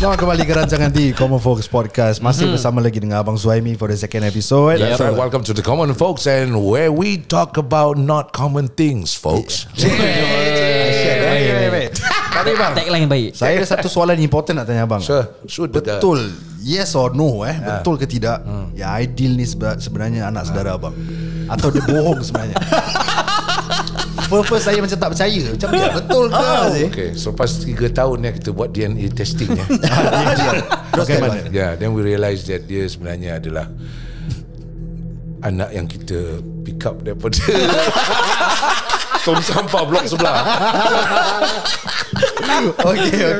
Selamat kembali ke rancangan di Common Folks Podcast. Masih bersama lagi dengan Abang Suhaimi for the second episode. That's right. Welcome to the Common Folks, and where we talk about not common things, folks. Tagline baik. Saya ada satu soalan important nak tanya abang. Betul, yes or no, betul ke tidak, ya ideal ni sebenarnya anak saudara abang, atau dia bohong sebenarnya? First saya macam tak percaya, macam betul ke? Okay, so pas 3 tahun ni kita buat DNA testing ya. Bagaimana? Yeah, then we realise that dia sebenarnya adalah anak yang kita pick up daripada tong sampah blok sebelah. Okay.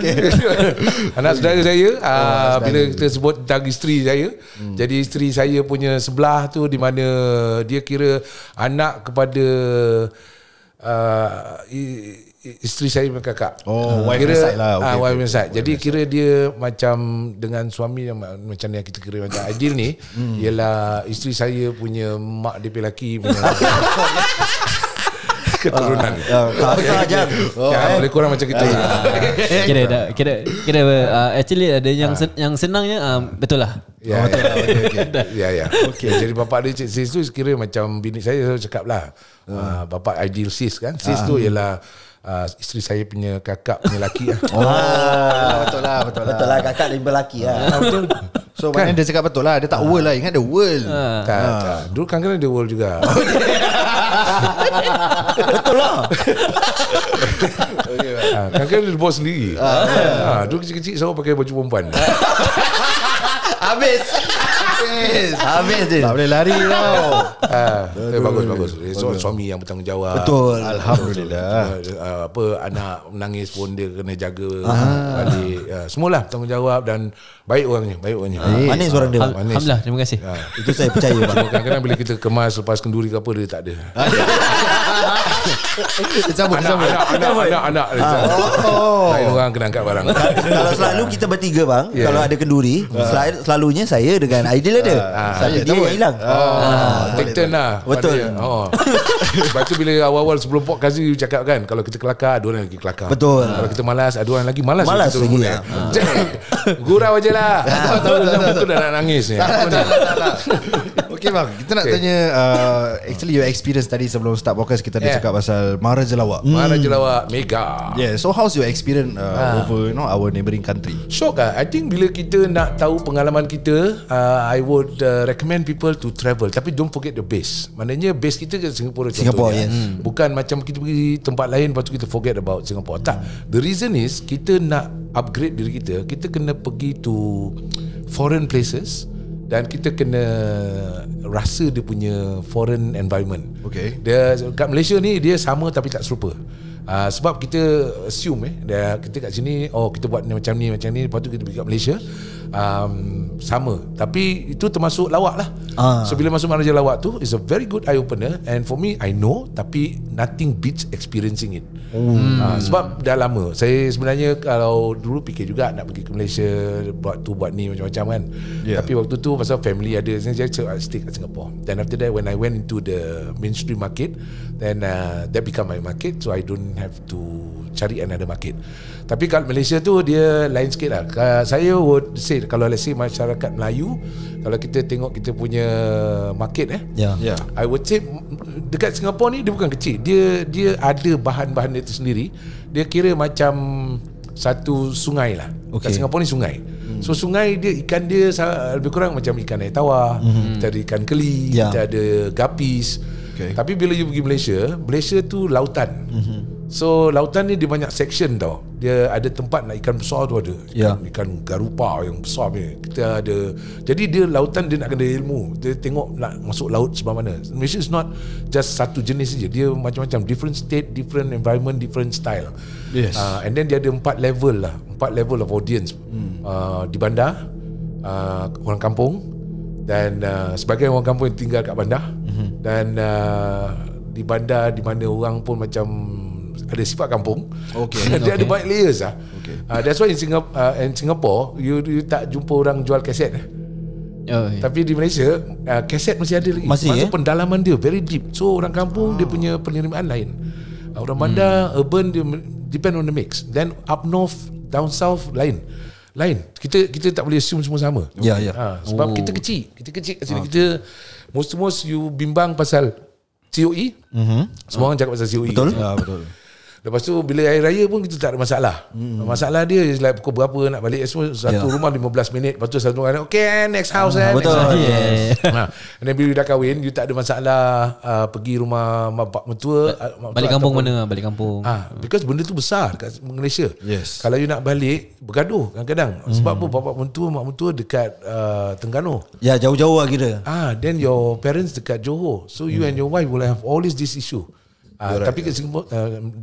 Anak saudara saya, bila kita sebut tentang isteri saya, jadi isteri saya punya sebelah tu, di mana dia kira anak kepada isteri saya dengan kakak. Wife side lah. Wife side. Jadi kira dia macam dengan suami yang macam yang kita kira macam ideal ni, ialah isteri saya punya mak DP lelaki punya keturunan. Boleh kurang macam kita. Kira actually ada yang senangnya betul lah. Okay. Jadi bapa dia cik sis tu kira macam bini saya selalu cakap lah, bapa ideal sis kan. Sis tu ialah isteri saya punya kakak punya lelaki lah. Betul lah kakak lebih berlaki lah. Betul. So maknanya dia cakap betul lah. Dia tak world lah. Ingat dia world. Dulu kadang-kadang dia world juga. Betul lah. Kadang-kadang dia bawa sendiri. Dulu kecil-kecil saya pakai baju perempuan. Habis dia. Tak boleh lari tau. Bagus. Seorang suami yang bertanggungjawab. Betul. Alhamdulillah. Apa, anak menangis pun dia kena jaga balik. Semualah bertanggungjawab dan baik orangnya. Manis orang dia. Alhamdulillah, terima kasih. Itu saya percaya. Kadang-kadang bila kita kemas lepas kenduri ke apa, dia tak ada. Anak-anak lain orang kena angkat barang. Kalau selalu kita bertiga bang, kalau ada kenduri, selalunya saya dengan Aidil ada. Saya dia hilang. Take turn lah. Betul. Lepas tu bila awal-awal sebelum podcast ni cakap kan, kalau kita kelakar ada orang lagi kelakar. Betul. Kalau kita malas ada orang lagi malas. Malas lagi. Gurau je lah. Betul dah nak nangis ni. Okay bang, kita nak tanya actually your experience tadi sebelum start podcast kita ada cakap pasal Maraja Lawak. Maraja Lawak Mega. Yeah, so how's your experience over our neighbouring country? Shock lah. I think bila kita nak tahu pengalaman kita, I would recommend people to travel, tapi don't forget the base. Maknanya base kita ke Singapura contohnya. Bukan macam kita pergi tempat lain lepas tu kita forget about Singapore. Tak. The reason is kita nak upgrade diri kita, kita kena pergi to foreign places dan kita kena rasa dia punya foreign environment. Okay. Dia kat Malaysia ni dia sama tapi tak serupa. Sebab kita assume kita kat sini kita buat macam ni, lepas tu kita pergi kat Malaysia sama. Tapi itu termasuk lawak lah. So bila masuk Maraja Lawak tu is a very good eye opener, and for me I know, tapi nothing beats experiencing it. Sebab dah lama saya sebenarnya kalau dulu fikir juga nak pergi ke Malaysia, buat tu buat ni macam-macam kan. Tapi waktu tu pasal family ada, saya stay kat Singapore. Then after that when I went into the mainstream market, then that become my market, so I don't have to cari another market. Tapi kat Malaysia tu dia lain sikit lah. Saya would say kalau let's say masyarakat Melayu, kalau kita tengok kita punya market I would say dekat Singapore ni dia bukan kecil. Dia ada bahan-bahan itu sendiri. Dia kira macam satu sungai lah. Kat Singapore ni sungai. So sungai dia, ikan dia lebih kurang macam ikan air tawar. Kita ada ikan keli, kita ada gapis. Tapi bila you pergi Malaysia tu lautan. So lautan ni dia banyak section tau. Dia ada tempat nak ikan besar tu ada. Ikan garupa yang besar ni. Kita ada. Jadi dia lautan dia nak kena ilmu. Dia tengok nak masuk laut sebelah mana. Malaysia is not just satu jenis saja. Dia macam-macam, different state, different environment, different style. Yes. And then dia ada 4 level lah. 4 level of audience. Di bandar, orang kampung, dan sebagian orang kampung yang tinggal kat bandar, dan di bandar di mana orang pun macam ada sifat kampung. Dia ada banyak layers lah. That's why in Singapore you tak jumpa orang jual kaset. Tapi di Malaysia kaset masih ada lagi. Maksud pendalaman dia very deep. So orang kampung dia punya penerimaan lain. Orang bandar urban dia depend on the mix. Then up north, down south lain. lain. Kita tak boleh assume semua sama. Ya, ya. Ha, sebab kita kecil. Kita kecil kat sini. Kita most you bimbang pasal COE. Semua orang cakap pasal COE. Betul. Ya, betul. Lepas tu bila air raya pun kita tak ada masalah. Masalah dia like, pukul berapa nak balik semua, satu rumah 15 minit. Lepas tu satu orang, okay, next house. Betul. And then bila dah kahwin, you tak ada masalah pergi rumah mak mertua, balik kampung mana, balik kampung. Because benda tu besar kat Malaysia. Yes. Kalau you nak balik, bergaduh kadang-kadang. Sebab apa bapak mertua, mak mertua dekat Terengganu. Ya, jauh-jauh lah kira. Then your parents dekat Johor. So you and your wife will have always this issue. Tapi right, Singapura,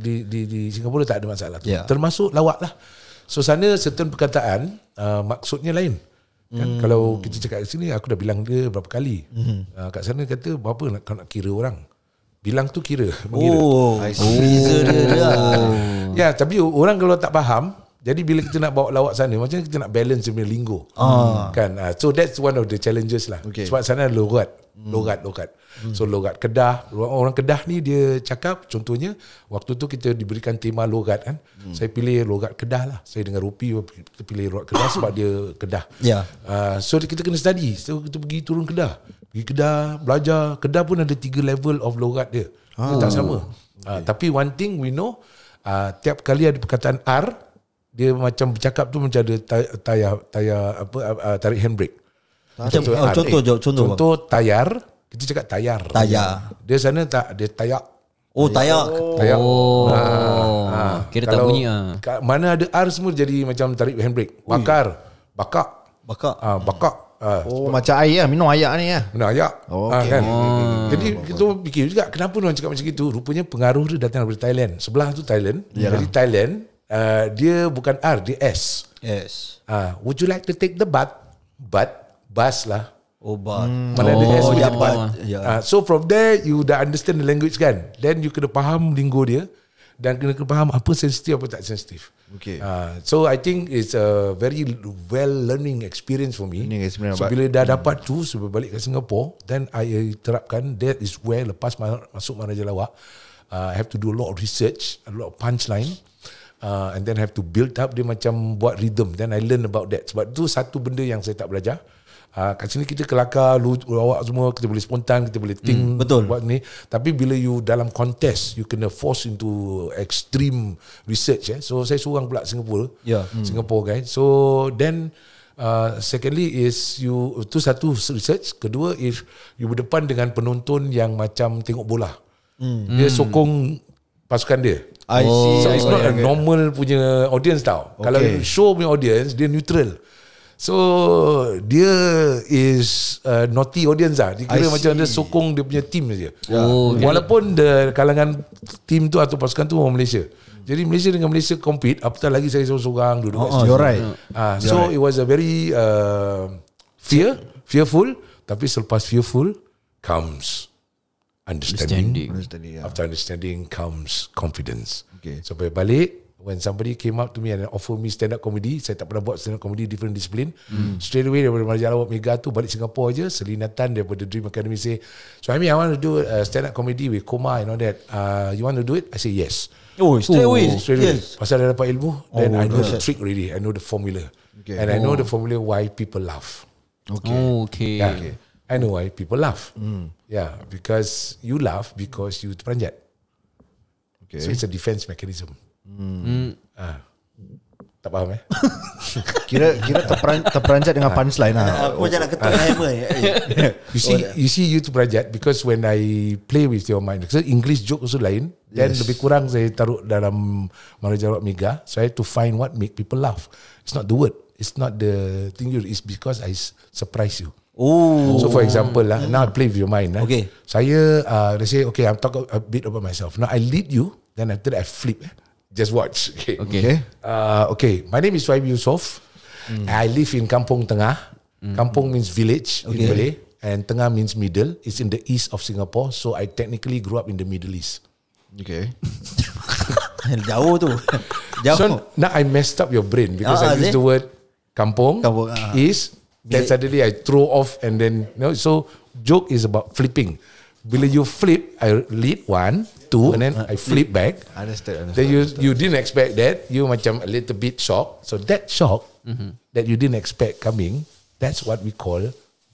di Singapura tak ada masalah tu. Termasuk lawak lah. So sana certain perkataan maksudnya lain kan? Kalau kita cakap kat sini, aku dah bilang dia berapa kali. Kat sana kata berapa nak, nak kira orang. Bilang tu kira, mengira. Ya, tapi orang kalau tak faham, jadi bila kita nak bawa lawak sana, macam kita nak balance dia punya lingo kan? So that's one of the challenges lah. Sebab sana logat, logat. So logat Kedah, orang Kedah ni dia cakap, contohnya waktu tu kita diberikan tema logat kan, saya pilih logat Kedah lah. Saya dengan Rupi pilih logat Kedah sebab dia Kedah. So kita kena study. So kita pergi turun Kedah, pergi Kedah belajar. Kedah pun ada 3 level of logat dia, dia tak sama. Tapi one thing we know, tiap kali ada perkataan R, dia macam bercakap tu macam ada tarik handbrake. Contoh tayar, kita cakap tayar. Dia sana tak, dia tayak. Tayak. Kira tak bunyi ah. Mana ada R semua jadi macam tarik handbrake. Bakar. Macam air lah, minum ayak ni lah. Minum ayak. Kan? Jadi kita fikir juga, kenapa orang cakap macam itu? Rupanya pengaruh dia datang dari Thailand. Sebelah tu Thailand. Dari Thailand, dia bukan R, dia S. Yes. Would you like to take the bath? Bus lah. Mana ada S punya so from there you dah understand the language kan. Then you kena faham lingo dia, dan kena faham apa sensitif, apa tak sensitif. So I think it's a very well learning experience for me. So bila dah dapat tu, so balik ke Singapore, then I terapkan. That is where lepas masuk Maraja Lawak, I have to do a lot of research, a lot of punchline. And then have to build up. Dia macam buat rhythm. Then I learn about that. Sebab tu satu benda yang saya tak belajar. Kat sini kita kelakar, lawak semua, kita boleh spontan, kita boleh think, buat ni. Tapi bila you dalam contest, you kena force into extreme research. So saya seorang pula Singapura, Singapore guy. So then secondly is you, tu satu research. Kedua is you berdepan dengan penonton yang macam tengok bola. Dia sokong pasukan dia. So it's not a normal punya audience tau. Kalau show punya audience, dia neutral. So dia is naughty audience lah. Dia kira macam dia sokong dia punya team saja. Walaupun the kalangan team tu atau pasukan tu orang Malaysia. Jadi Malaysia dengan Malaysia compete. Apatah lagi saya seorang-seorang duduk kat situ. So it was a very fearful. Tapi selepas fearful comes Understanding. After understanding comes confidence. So balik, when somebody came up to me and offer me stand up comedy, saya tak pernah buat stand up comedy, different discipline. Straight away daripada Maraja Lawak Mega tu, balik Singapore je, selinatan daripada Dream Academy say, so I want to do stand up comedy with Koma and all that. You want to do it? I say yes. Straight away. Pasal dah dapat ilmu, then I know the trick already. I know the formula. And I know the formula why people laugh. I know why people laugh. Yeah, because you laugh because you terperanjat. So it's a defense mechanism. Tak faham eh? Kira terperanjat dengan punchline lah. Aku macam nak ketuk hammer. You see you terperanjat because when I play with your mind. Because English joke also lain. Then lebih kurang saya taruh dalam Maraja Lawak Mega. So I have to find what make people laugh. It's not the word. It's not the thing you. It's because I surprise you. So for example lah, now I play with your mind. Saya, let's say, okay, I'm talking a bit about myself. Now I lead you, then after that I flip. Just watch. Okay. My name is Suhaimi Yusof. I live in Kampung Tengah. Kampung means village in Malay, and Tengah means middle. It's in the east of Singapore, so I technically grew up in the Middle East. Jauh tu. Jauh. So now I messed up your brain because I used the word kampung, east. Then suddenly I throw off, and then so joke is about flipping. Bila you flip, I lead 1, 2, and then I flip back. Understood. Then you didn't expect that. You macam a little bit shocked. So that shock that you didn't expect coming, that's what we call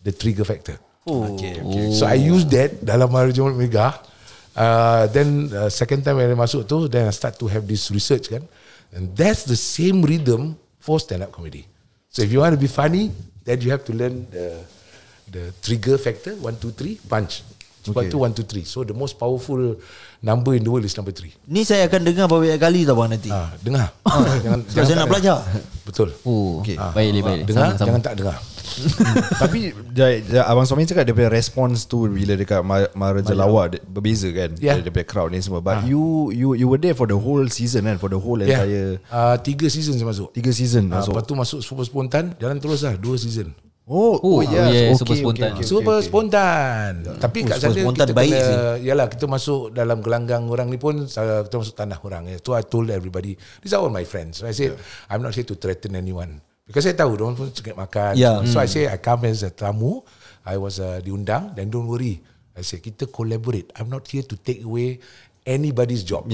the trigger factor. Okay. So I use that dalam Maraja Lawak Mega. Then second time when I masuk tu, then I start to have this research kan. And that's the same rhythm for stand-up comedy. So if you want to be funny, then you have to learn the trigger factor. 1, 2, 3, punch. Sebab tu 1, 2, 3. So the most powerful number in the world is number 3. Ni saya akan dengar banyak kali tau bang nanti. Dengar. Jangan saya nak belajar. Betul. Baik. Dengar, sama. Jangan tak dengar. Tapi Abang Suhaimi cakap daripada response tu bila dekat Maraja Lawak berbeza kan, daripada crowd ni semua. But you were there for the whole season kan, for the whole entire 3 season saya masuk. 3 season masuk. Lepas tu masuk super spontan, jalan terus lah 2 season. Oh, yes. Super spontan. Tapi kat sana kita kena, yalah, kita masuk dalam gelanggang orang ni pun, kita masuk tanah orang. So I told everybody, these are all my friends. So I said, I'm not here to threaten anyone, because I tahu diorang pun cakap makan. So I say I come as a tamu, I was diundang, then don't worry. I say kita collaborate, I'm not here to take away anybody's job.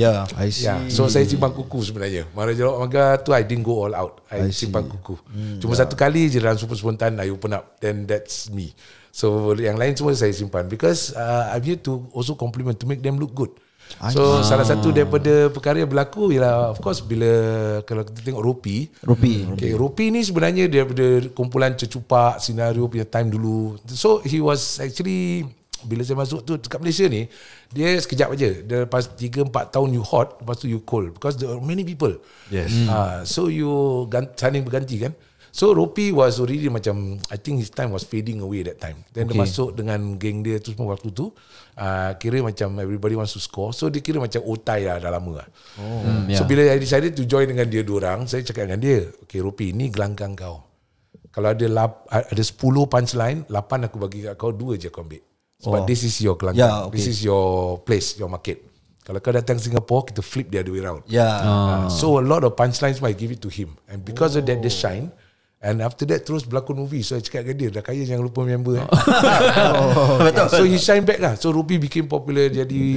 So saya simpang kuku sebenarnya. Maraja Lawak Mega tu I didn't go all out. I simpang kuku. Cuma satu kali je dalam super spontan I open up. Then that's me. So yang lain semua saya simpan, because I'm here to also compliment, to make them look good. So salah satu daripada perkara yang berlaku ialah, of course, bila kalau kita tengok Rupi ni sebenarnya daripada kumpulan Cecupak Senario punya time dulu. So he was actually, bila saya masuk tu dekat Malaysia ni, dia sekejap aja. Lepas 3-4 tahun you hot, lepas tu you cold, because there are many people. So you saling berganti kan. So Rupi was already macam, I think his time was fading away that time. Then dia masuk dengan geng dia tu semua waktu tu, kira macam everybody wants to score. So dia kira macam otai lah dah lama lah. So bila I decided to join dengan dia dorang, saya cakap dengan dia, okay Rupi, ni gelanggang kau. Kalau ada 10 punchline, 8 aku bagi kat kau, 2 je kau ambil. Sebab this is your gelanggang, this is your place, your market. Kalau kau datang Singapore, kita flip the other way round. So a lot of punchlines I give it to him, and because of that they shine. And after that terus berlakon movie. So I cakap dengan dia, dah kaya jangan lupa member. So he shine back lah. So Rupi became popular. Jadi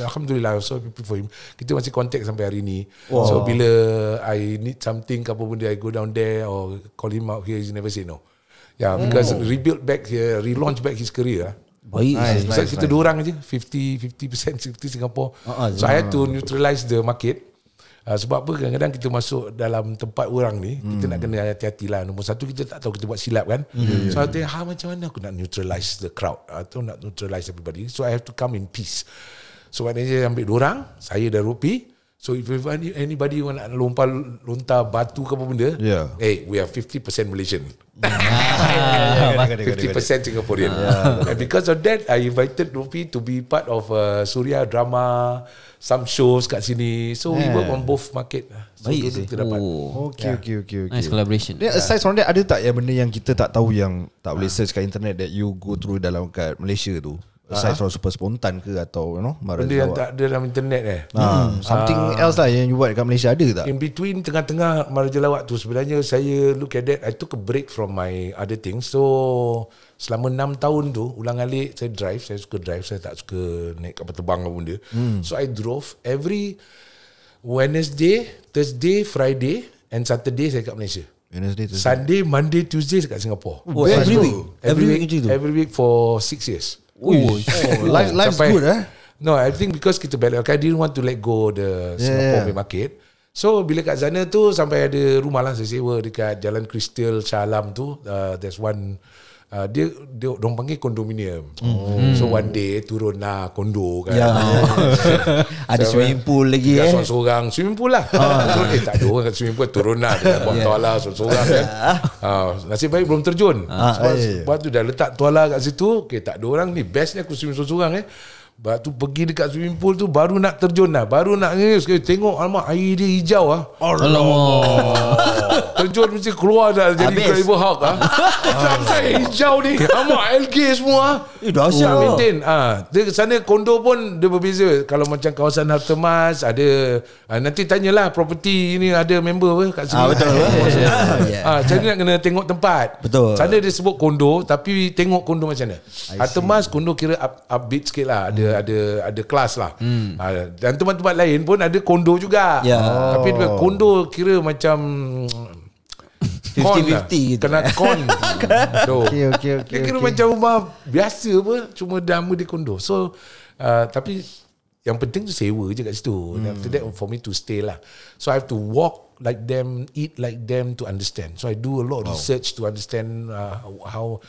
alhamdulillah, so happy for him. Kita masih contact sampai hari ni. So bila I need something apa pun dia, I go down there or call him out here, he never say no. Because rebuild back here, relaunch back his career. Baik. So kita dua orang je, 50% Singapore. So I had to neutralize the market. Sebab apa, kadang-kadang kita masuk dalam tempat orang ni, kita nak kena hati-hati lah. Nombor satu, kita tak tahu kita buat silap kan. So I think, macam mana aku nak neutralize the crowd atau nak neutralize everybody. So I have to come in peace. So maknanya ambil dorang, saya dan Rupi. So if anybody want nak lontar batu ke apa benda, we are 50% Malaysian, 50% Singaporean. And because of that, I invited Rupi to be part of Suria drama, some shows kat sini. So we work on both market. So kita dapat. Okay. Nice collaboration. Aside from that, ada tak yang benda yang kita tak tahu, yang tak boleh search kat internet, that you go through dalam kat Malaysia tu? Aside from super spontan ke, atau you know, benda yang tak ada dalam internet something else lah yang you buat kat Malaysia, ada tak? In between, tengah-tengah Maraja Lawak tu sebenarnya saya look at that, I took a break from my other things. So selama 6 tahun tu ulang-alik saya drive. Saya suka drive, saya tak suka naik kapal terbang apa benda. So I drove every Wednesday, Thursday, Friday and Saturday saya kat Malaysia. Sunday, Monday, Tuesday saya kat Singapore. Every week for 6 years. Life's good No, I think because kita balik, I didn't want to let go the Singapore market. So bila kat sana tu, sampai ada rumah lah saya sewa dekat Jalan Kristal Shah Alam tu. There's one, dia orang panggil kondominium. So one day turun lah kondo kan. Ada swimming pool lagi. Sorang-sorang swimming pool lah. So, tak ada orang kat swimming pool, turun lah dengan buang tuala sorang-sorang kan. Nasib baik belum terjun. Sebab tu dah letak tuala kat situ. Tak ada orang ni, bestnya aku swimming sorang-sorang. Lepas tu pergi dekat swimming pool tu, baru nak terjun lah, baru nak sekali tengok, alamak, air dia hijau lah. Terjun mesti keluar dah jadi Incredible Hulk lah. Sampai hijau ni, amat algae semua. Dahsyat lah. Sana kondo pun dia berbeza. Kalau macam kawasan Hartamas ada, nanti tanyalah property ni ada member kat sini. Betul lah. Jadi nak kena tengok tempat. Betul. Sana dia sebut kondo, tapi tengok kondo macam mana. Hartamas kondo kira upbeat sikit lah, ada kelas lah. Dan tempat-tempat lain pun ada kondo juga. Tapi kondo kira macam 50-50 kena con. Dia kira macam rumah biasa apa, cuma nama dia kondo. So tapi yang penting tu sewa je kat situ. After that for me to stay lah. So I have to walk like them, eat like them to understand. So I do a lot of research to understand how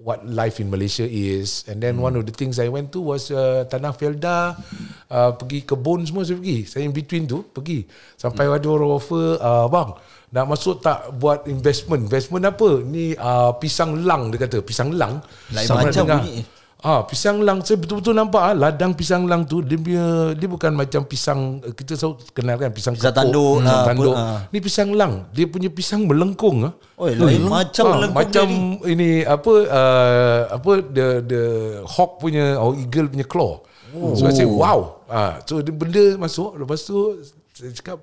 what life in Malaysia is. And then one of the things I went to was Tanah Felda, pergi kebun semua saya pergi. Saya in between tu pergi. Sampai ada orang offer, bang nak masuk tak buat investment? Investment apa? Ni pisang lang, dia kata. Pisang lang. Macam bunyi. Pisang lang, saya betul-betul nampak ladang pisang lang tu dia bukan macam pisang kita kenal kan, pisang tanduk, tanduk. Ni pisang lang, dia punya pisang melengkung. Macam melengkung macam dia ini apa the hawk punya or eagle punya claw. So I say wow. So dia benda masuk, lepas tu saya cakap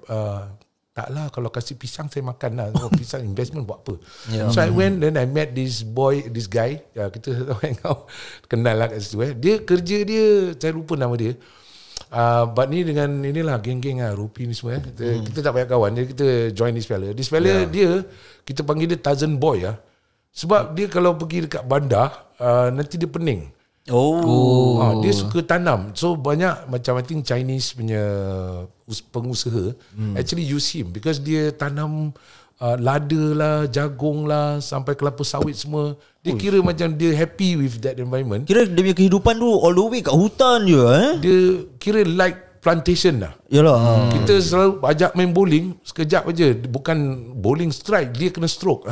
taklah kalau kasih pisang saya makan lah. Pisang investment buat apa? So I went, then I met this boy, this guy. Kita hang out, kenal lah kat situ. Dia kerja dia, saya lupa nama dia. But ni dengan inilah geng-geng lah, Rupi ni semua. Kita tak banyak kawan, jadi kita join this fella. This fella dia, kita panggil dia Tarzan Boy lah. Sebab dia kalau pergi dekat bandar, nanti dia pening. Dia suka tanam. So banyak macam I think Chinese punya pengusaha actually use him because dia tanam lada lah, jagung lah, sampai kelapa sawit semua. Dia kira macam dia happy with that environment. Kira dia punya kehidupan tu all the way kat hutan je Dia kira like plantation lah. Yalah. Kita selalu ajak main bowling, sekejap aja, bukan bowling strike, dia kena stroke.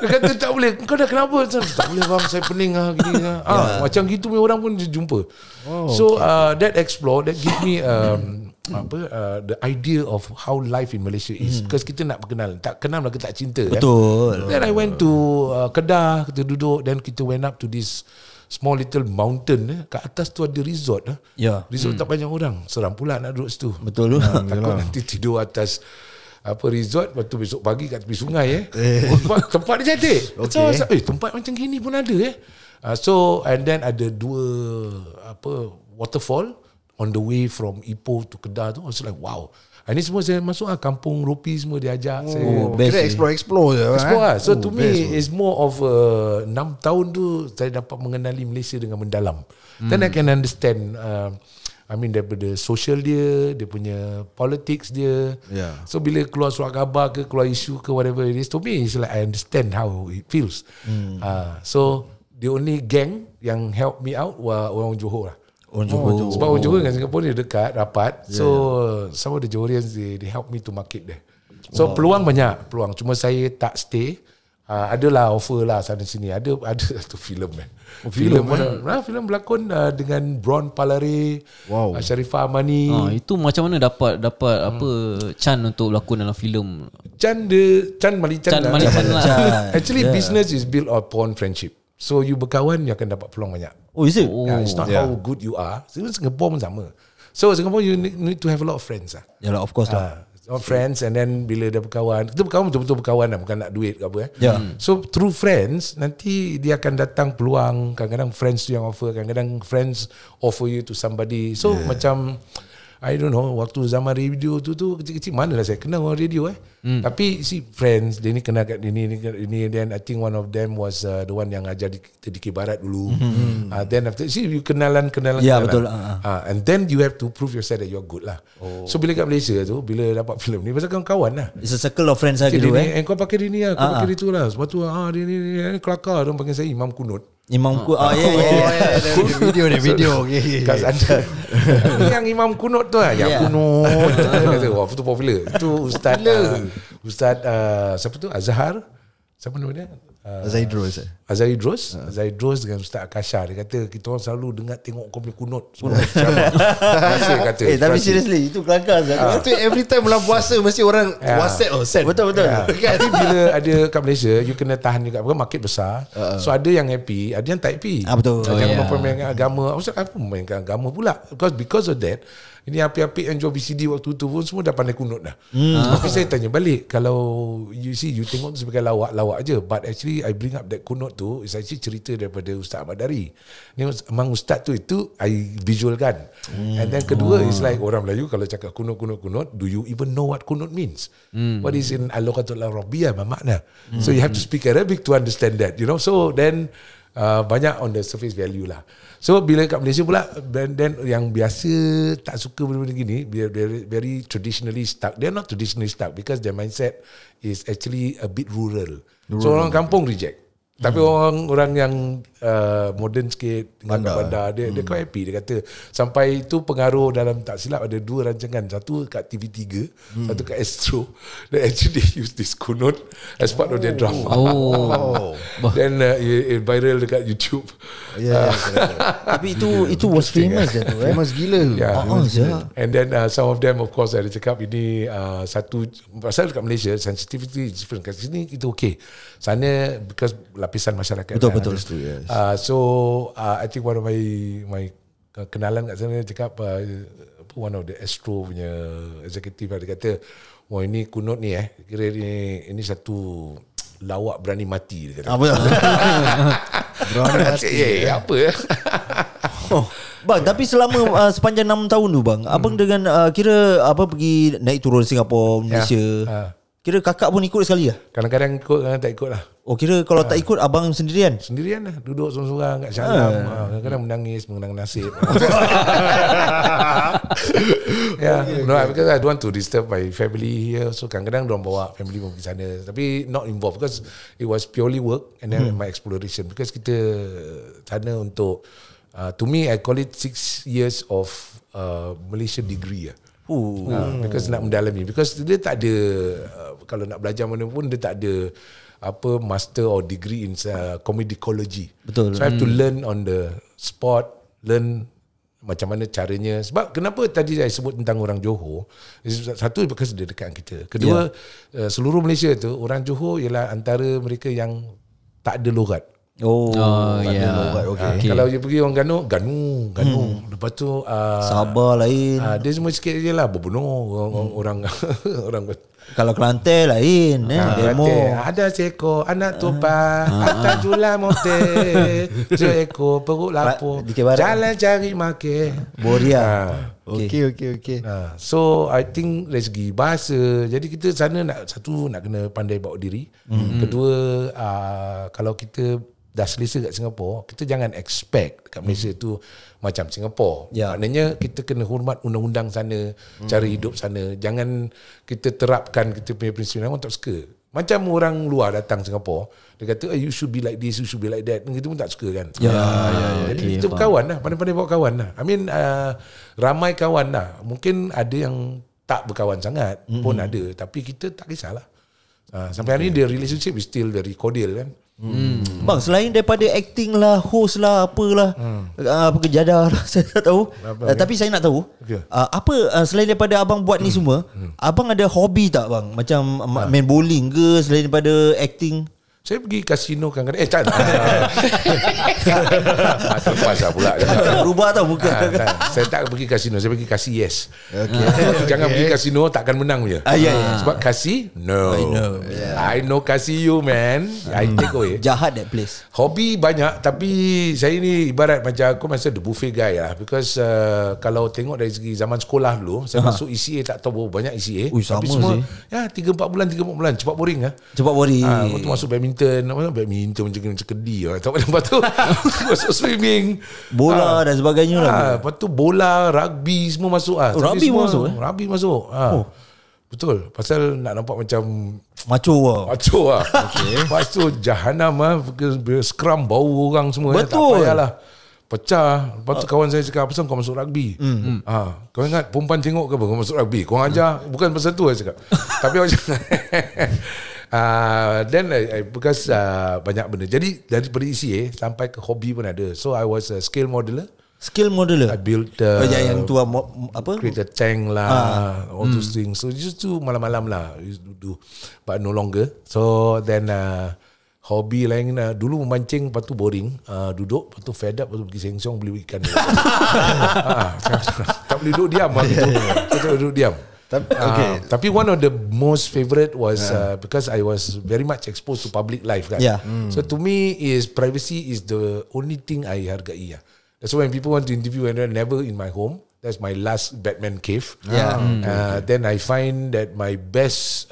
Dia kata tak boleh. Kau dah kenapa? Tak boleh bang, saya pening lah, gini lah. Macam gitu punya orang pun jumpa. So that explore, that give me the idea of how life in Malaysia is. Because kita nak berkenalan, tak kenal lagi tak cinta. Betul. Then I went to Kedah, kita duduk, then kita went up to this small little mountain. Kat atas tu ada resort. Resort tak banyak orang. Seram pula nak duduk situ. Betul. Takut nanti tidur atas resort, lepas tu besok pagi kat tepi sungai. Tempat dia cantik. So, tempat macam gini pun ada. So and then ada dua waterfall on the way from Ipoh to Kedah tu. I was like wow. Ini semua saya masuk kampung Rupi semua dia ajak. Kita explore je. So to me it's more of 6 tahun tu saya dapat mengenali Malaysia dengan mendalam. Then I can understand daripada social dia, dia punya politics dia. So bila keluar surat khabar ke, keluar isu ke, whatever it is, to me it's like I understand how it feels. So the only gang yang help me out were orang Johor lah. Sebab orang Johor dengan Singapura ni dekat, rapat. So some of the Johorians they help me to market there. So peluang banyak, peluang. Cuma saya tak stay. Adalah offer lah sana sini. Ada satu filem kan. Filem berlakon dengan Braun Palare, Syarifah Amani. Itu macam mana dapat Chan untuk berlakon dalam filem? Chan Malichan lah. Actually business is built upon friendship. So you berkawan, you akan dapat peluang banyak. Is it? It's not how good you are. Singapore pun sama. So Singapore you need to have a lot of friends lah. Yalah, of course lah. Friends, and then bila dah berkawan, kita berkawan betul-betul berkawan lah, bukan nak duit ke apa. So through friends, nanti dia akan datang peluang. Kadang-kadang friends tu yang offer, kadang-kadang friends offer you to somebody. So macam I don't know, waktu zaman radio tu kecil-kecil manalah saya kenal orang radio Tapi si friends dia ni kenal kat ini then I think one of them was the one yang ajar kita di Barat dulu. Then after you kenalan. Betul. And then you have to prove yourself that you're good lah. So bila kat Malaysia tu, bila dapat filem ni pasal kawan-kawan lah. It's a circle of friends lah dulu. Kau pakai dia ni lah, kau pakai dia tu lah. Sebab tu dia ni kelakar, dia panggil saya Imam Kunut. Imam Kunut. Video kat sana. Yang Imam Kunut tu lah, yang Kunut kata, wah tu popular. Itu Ustaz siapa tu? Azhar. Siapa nama dia? Azhar Idrus dengan Ustaz Akasha. Dia kata kita orang selalu dengar tengok kau punya kunut. Tapi seriously itu kelakar. Itu every time bulan puasa mesti orang WhatsApp send. Betul-betul. Tapi bila ada kat Malaysia, you kena tahan juga. Market besar. So ada yang happy, ada yang tak happy. Betul. Jangan mempermainkan agama. Ustaz apa mempermainkan agama pula? Because of that, ini api-api yang jual BCD waktu tu pun semua dah pandai kunut dah. Tapi saya tanya balik, kalau you tengok sebagai lawak-lawak je, but actually actually I bring up that kunut tu is actually cerita daripada Ustaz Ahmad Dari. Ni memang ustaz tu itu I visualkan. And then kedua is like orang Melayu kalau cakap kunut, do you even know what kunut means? What is in al-lughatul arabiyyah makna? So you have to speak Arabic to understand that, you know. So then banyak on the surface value lah. So bila kat Malaysia pula, then yang biasa tak suka benda-benda gini, very traditionally stuck. They're not traditionally stuck because their mindset is actually a bit rural. So orang kampung reject. Tapi orang yang modern sikit, bandar, dia quite happy. Dia kata sampai itu pengaruh dalam tak silap ada dua rancangan. Satu kat TV3, satu kat Astro. They actually use this kunut as part of their drama. Then it viral dekat YouTube. Tapi itu was famous tu. Famous gila. And then some of them of course ada cakap ini satu pasal dekat Malaysia sensitivity different. Kat sini itu okay. Sana because lapisan masyarakat betul yes. So I think one of my kenalan kat sana cakap one of the Astro punya executive dia kata wah ini kunut ni kira ini satu lawak berani mati dia kata. Berani mati apa Bang, tapi selama sepanjang 6 tahun tu bang, abang dengan kira apa pergi naik turun Singapura, Malaysia, kira kakak pun ikut sekali lah? Kadang-kadang ikut, kadang tak ikut lah. Oh, kira kalau tak ikut, abang sendirian? Sendirian lah. Duduk sorang-sorang kat Syalam. Kadang-kadang menangis, mengenang nasib. No, because I don't want to disturb my family here. So kadang-kadang diorang bawa family pun pergi sana. Tapi not involved because it was purely work and then my exploration. Because kita sana untuk, to me, I call it 6 years of Malaysian degree lah. Because nak mendalami, because dia tak ada kalau nak belajar mana pun dia tak ada apa master or degree in comedicology. Betul. So I have to learn on the spot, learn macam mana caranya. Sebab kenapa tadi saya sebut tentang orang Johor, satu because dia dekat kita. Kedua, seluruh Malaysia tu orang Johor ialah antara mereka yang tak ada logat. Kalau dia pergi orang Ganu, lepas tu Sabah lain, dia semua sikit je lah berbunuh orang kalau Kelantan lain demo ada seekor anak tumpah atas jula mote seekor perut lapor jalan cari make boria. Okay. So I think dari segi bahasa, jadi kita sana nak, satu nak kena pandai bawa diri, kedua kalau kita dah selesa kat Singapura, kita jangan expect kat Malaysia tu macam Singapura. Maknanya kita kena hormat undang-undang sana, cara hidup sana. Jangan kita terapkan kita punya prinsip, orang tak suka. Macam orang luar datang Singapura, dia kata you should be like this, you should be like that. Kita pun tak suka kan. Jadi kita berkawan lah, pandai-pandai bawa kawan lah. I mean ramai kawan lah. Mungkin ada yang tak berkawan sangat pun ada, tapi kita tak kisahlah. Sampai hari ni the relationship is still very cordial kan. Bang, selain daripada acting lah, host lah, apalah, pekerjaan lah, saya tak tahu. Tapi saya nak tahu, apa selain daripada abang buat ni semua, abang ada hobi tak bang? Macam main bowling ke selain daripada acting? Saya pergi kasino kadang-kadang. Tak. Terlepas lah pula. Berubah tau muka. Saya tak pergi kasino. Saya pergi kasi yes. Jangan pergi kasino, takkan menang punya. Sebab kasi, no. I know kasi you, man. I take away. Jahat that place. Hobi banyak, tapi saya ni ibarat macam aku masa the buffet guy lah. Because kalau tengok dari segi zaman sekolah dulu, saya masuk ECA tak tahu berapa banyak ECA. Tapi semua, 3-4 bulan. Cepat boring lah. Waktu masuk badminton macam kena cekedi lah. Lepas tu masuk swimming, bola dan sebagainya lah. Lepas tu bola, rugby semua masuk lah. Rugby masuk? Rugby masuk. Betul. Pasal nak nampak macam macho lah. Lepas tu jahanam lah. Scrum bau orang semua. Betul. Tak payahlah. Pecah. Lepas tu kawan saya cakap, apa kau masuk rugby? Kau ingat perempuan tengok ke apa kau masuk rugby? Kau ajar. Bukan pasal tu saya cakap. Tapi macam then because banyak benda. Jadi daripada ECA sampai ke hobi pun ada. So I was a scale modeler. I built yang tua apa? Create a tank lah, all those things. So just to malam-malam lah do, but no longer. So then hobi lain dulu memancing, lepas tu boring, duduk, lepas tu fed up, lepas tu pergi sengsong beli ikan. Tak boleh duduk diam. Tapi one of the most favorite was because I was very much exposed to public life, kan? Yeah. So to me is privacy is the only thing I hargai. That's why when people want to interview, and never in my home. That's my last Batman cave. Yeah. Then I find that my best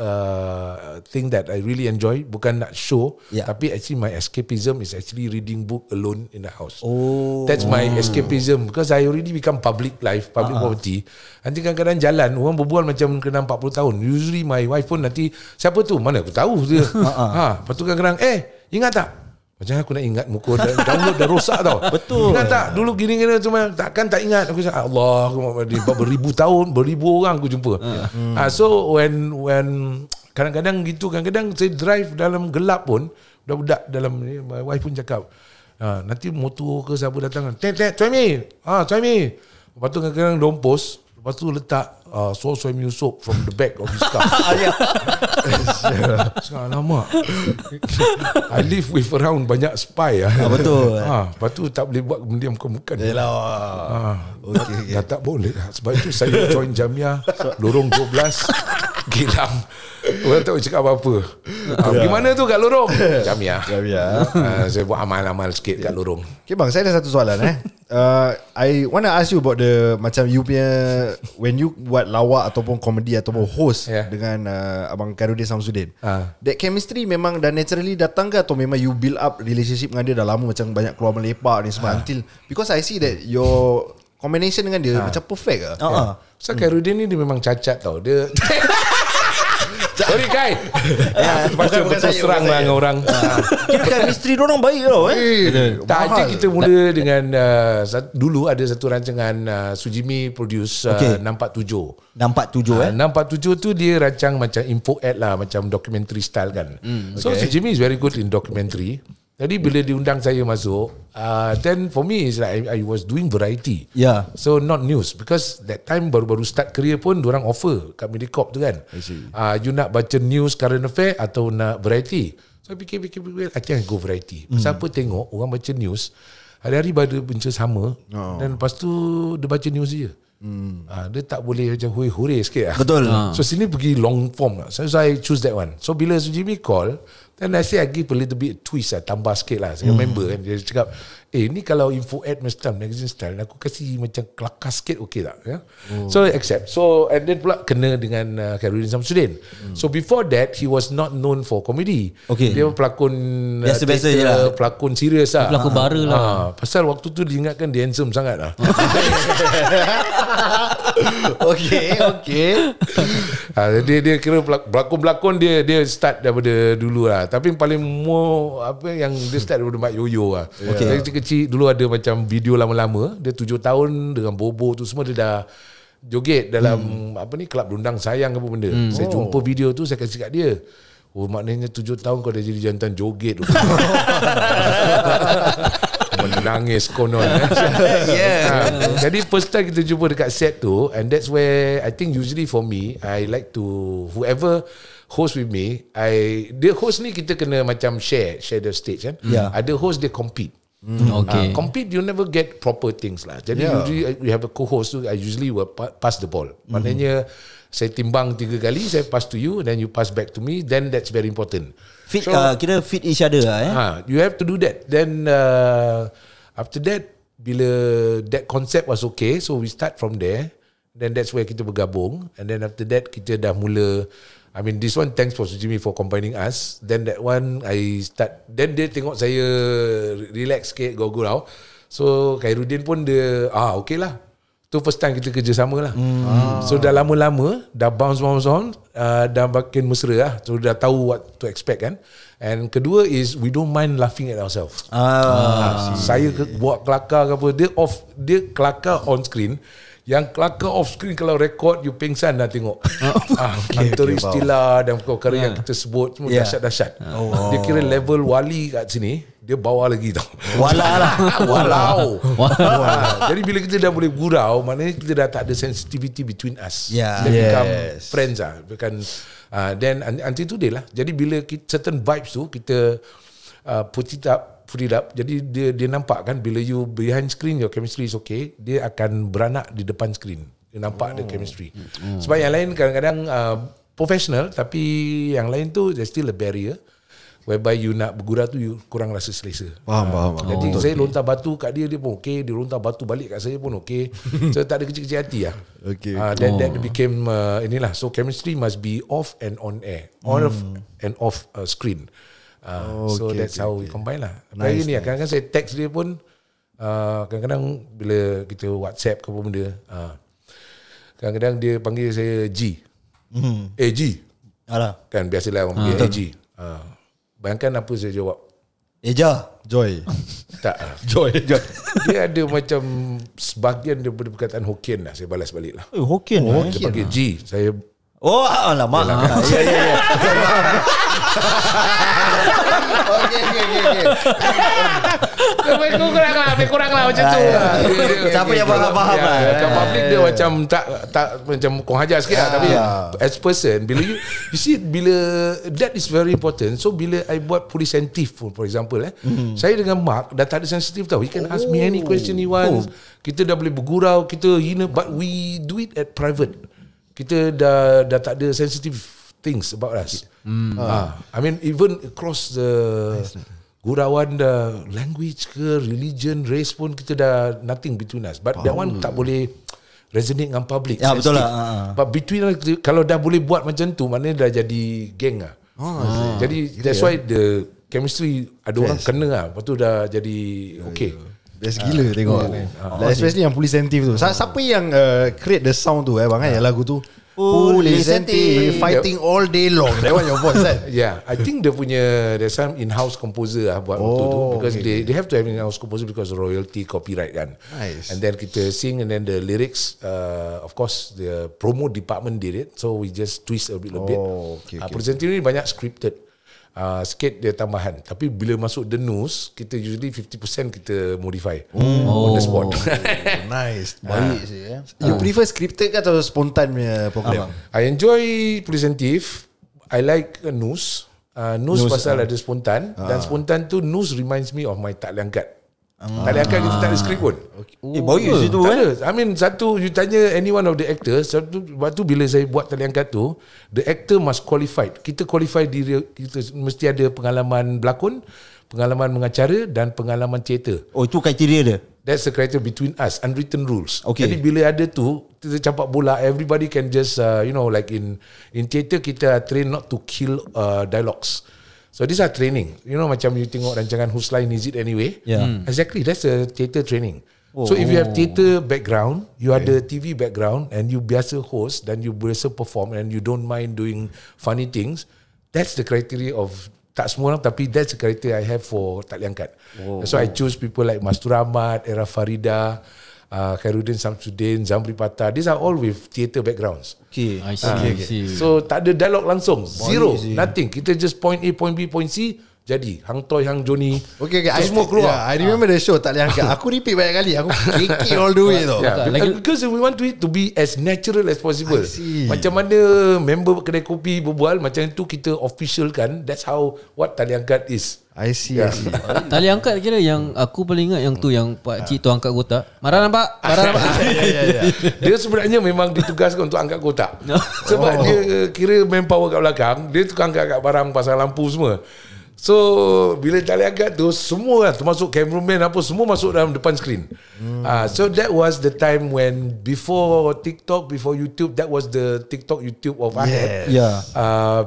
thing that I really enjoy, bukan nak show, tapi actually my escapism is actually reading book alone in the house. Oh. That's my escapism because I already become public life, public property. Nanti kadang-kadang jalan, orang berbual macam kena 40 tahun. Usually my wife pun nanti, siapa tu? Mana aku tahu dia. Lepas tu kadang-kadang, ingat tak? Macam aku nak ingat muka download dah rosak tau. Betul. Ingat tak dulu gini-gini, cuma takkan tak ingat. Aku cakap Allah, aku beribu tahun, beribu orang aku jumpa. So when kadang-kadang gitu, kadang-kadang saya drive dalam gelap pun, budak-budak dalam ni, my wife pun cakap, nanti motor ke siapa datang, tet-tet Suhaimi, Suhaimi. Lepas tu kadang-kadang dorang post, lepas tu letak Suhaimi Yusof from the back of his car. Alamak, I live with around banyak spy. Betul. Lepas tu tak boleh buat benda yang bukan-bukan. Yelah. Okay. Dah tak boleh. Sebab itu saya join Jamiyah Lorong 12 Gilang. Orang tak boleh cakap apa-apa. Gimana tu kat lorong? Jamiyah. Saya buat amal-amal sikit kat lorong. Okay bang, saya ada satu soalan. I want to ask you about the macam you punya when you buat lawak ataupun komedi ataupun host dengan Abang Khairudin Samsudin. That chemistry memang dah naturally datang ke atau memang you build up relationship dengan dia dah lama macam banyak keluar melepak ni semua until because I see that your combination dengan dia macam perfect ke? So Khairudin ni dia memang cacat tau. Dia sorry guys. Macam betul serang dengan orang. Kira misteri dia orang baik tau. Tak aja kita mula dengan dulu ada satu rancangan Suhaimi produce 647. 647 647 tu dia rancang macam info ad lah, macam documentary style kan. So Suhaimi is very good in documentary. Jadi bila diundang saya masuk, then for me is like I was doing variety. Yeah. So not news because that time baru-baru start career pun diorang offer kat Medicorp tu kan. You nak baca news current affair atau nak variety. So I fikir I think I go variety. Pasal apa tengok orang baca news hari-hari pada benda sama dan lepas tu dia baca news je. Dia tak boleh macam hurih-hurih sikit lah. Betul. So sini pergi long form lah. So I choose that one. So bila Suhaimi call, then I say I give a little bit twist lah, tambah sikit lah. Saya member kan, dia cakap ni kalau info ad macam magazine style, aku kasih macam kelakar sikit, okay tak? So I accept. So and then pula kena dengan Khairudin Samsudin. So before that he was not known for comedy. Dia pelakon biasa-biasa je lah, pelakon serius lah, pelakon bara lah. Pasal waktu tu diingatkan dia handsome sangat lah. Okay. Dia kira berlakon-berlakon dia start daripada dulu lah. Tapi paling more apa yang dia start daripada Mak Yoyo lah. Dari kecil dulu ada macam video lama-lama. Dia 7 tahun dengan Bobo tu semua dia dah joget dalam apa ni kelab rundang sayang apa benda. Saya jumpa video tu, saya kasi kat dia. Oh maknanya 7 tahun kau dah jadi jantan joget. Menangis konon. Jadi first time kita jumpa dekat set tu, and that's where I think usually for me I like to whoever host with me, dia host ni kita kena macam share the stage kan. Ada host dia compete. Compete you never get proper things lah. Jadi usually we have a co-host, so I usually will pass the ball. Maknanya saya timbang 3 kali, saya pass to you, then you pass back to me. Then that's very important. Kira fit each other lah. You have to do that. Then after that, bila that concept was okay, so we start from there. Then that's where kita bergabung. And then after that, kita dah mula. I mean, this one thanks for Suhaimi for combining us. Then that one, I start. Then dia tengok saya relax sikit, gurau-gurau. So Khairudin pun dia, okay lah. Tu first time kita kerjasama lah. So dah lama-lama dah bounce on, dah makin mesra lah. So dah tahu what to expect kan. And kedua is we don't mind laughing at ourselves. Saya buat kelakar ke apa, dia kelakar on screen. Yang kelakar off screen kalau record you pingsan dah tengok. Antara istilah dan perkara yang kita sebut semua dahsyat-dahsyat. Dia kira level wali kat sini. Dia bawa lagi tau. Walau. Jadi bila kita dah boleh gurau, maknanya kita dah tak ada sensitivity between us. Kita become friends lah. Then until today lah. Jadi bila certain vibes tu kita put it up. Jadi dia nampak kan, bila you behind screen your chemistry is okay, dia akan beranak di depan screen. Dia nampak ada chemistry. Sebab yang lain kadang-kadang professional, tapi yang lain tu there's still a barrier whereby you nak bergurau tu you kurang rasa selesa. Faham. Jadi saya lontar batu kat dia, dia pun okey. Dia lontar batu balik kat saya pun okey. So tak ada kecil-kecil hati lah. Okay. Then that became inilah. So chemistry must be off and on air, off and off screen. So that's how we combine lah. Nice. Ni kadang-kadang saya text dia pun, kadang-kadang bila kita WhatsApp ke apa benda, kadang-kadang dia panggil saya G. Eh G. Alah. Kan biasalah orang panggil G. Bayangkan apa saya jawab? Eja, Joy. Tak. Joy. Dia ada macam sebahagian daripada perkataan Hokkien lah. Saya balas balik lah. Hokkien lah. Dia pakai G. Saya... Oh, alamak. Ya. Okey. Lebih kurang lah macam tu. Siapa yang faham lah. Kat public dia macam tak macam kong hajar sikit lah. Tapi as person, bila you see, bila that is very important. So bila I buat polis sensitif pun, for example, saya dengan Mark dah tak ada sensitif tau. You can ask me any question you want. Kita dah boleh bergurau, kita hina, but we do it at private. Kita dah tak ada sensitif things about us. I mean, even across the gurauan, the language ke, religion, race pun, kita dah nothing between us. But that one tak boleh resonate dengan public. Ya, betul lah. But between us, kalau dah boleh buat macam tu, maknanya dah jadi geng lah. Jadi that's why the chemistry ada orang kena lah. Lepas tu dah jadi okay. Best gila tengok. Especially yang polis sensitif tu. Siapa yang create the sound tu, bang? Yang lagu tu. Police sensitif fighting all day long. That one your voice, right? Yeah, I think dia punya there's some in-house composer lah buat waktu tu, because they have to have in-house composer because royalty, copyright kan. Nice. And then kita sing, and then the lyrics, of course the promo department did it, so we just twist a little bit. Police sensitif ni banyak scripted, sikit dia tambahan. Tapi bila masuk the NUS, kita usually 50% kita modify on the spot. Nice. Baik sih ya. You prefer scripted atau spontan punya program? I enjoy polis sensitif. I like NUS. NUS pasal ada spontan. Dan spontan tu NUS reminds me of my Taliangkat. Taliangkat kita tak ada skrip pun. Baik sih tu. I mean, satu, you tanya any one of the actors, waktu bila saya buat Taliangkat tu, the actor must qualified. Kita qualify diri kita, mesti ada pengalaman berlakon, pengalaman mengacara dan pengalaman teater. Oh, itu kriteria dia? That's the criteria between us, unwritten rules. Okay. Jadi bila ada tu, kita campak bola, everybody can just, you know, like in teater, kita train not to kill dialogues. So these are training. You know, macam you tengok rancangan Whose Line Is It Anyway? Yeah. Exactly, that's a theatre training. So if you have theatre background, you ada TV background, and you biasa host, then you biasa perform, and you don't mind doing funny things, that's the criteria of, tak semua orang, tapi that's the criteria I have for Taliangkat. So I choose people like Mastura Ahmad, Era Farida, Khairudin Samsudin, Zamri Patah. These are all with theatre backgrounds. Okay, I see. So tak ada dialog langsung. Zero, nothing. Kita just point A, point B, point C. Jadi Hang Toy, Hang Joni, okay, semua keluar. I remember the show Taliangkat. Aku repeat banyak kali. Aku kiki all the way tu. Because we want it to be as natural as possible. Macam mana member kedai kopi berbual, macam tu kita official kan. That's how what Taliangkat is. I see. Taliangkat kira yang aku paling ingat yang tu, yang pakcik tu angkat kotak. Marah nampak. Dia sebenarnya memang ditugaskan untuk angkat kotak. Sebab dia kira manpower kat belakang. Dia tukang angkat barang, pasang lampu semua. So bila Taliangkat tu, semua lah, termasuk cameraman apa, semua masuk dalam depan screen. So that was the time when, before TikTok, before YouTube, that was the TikTok, YouTube of I had.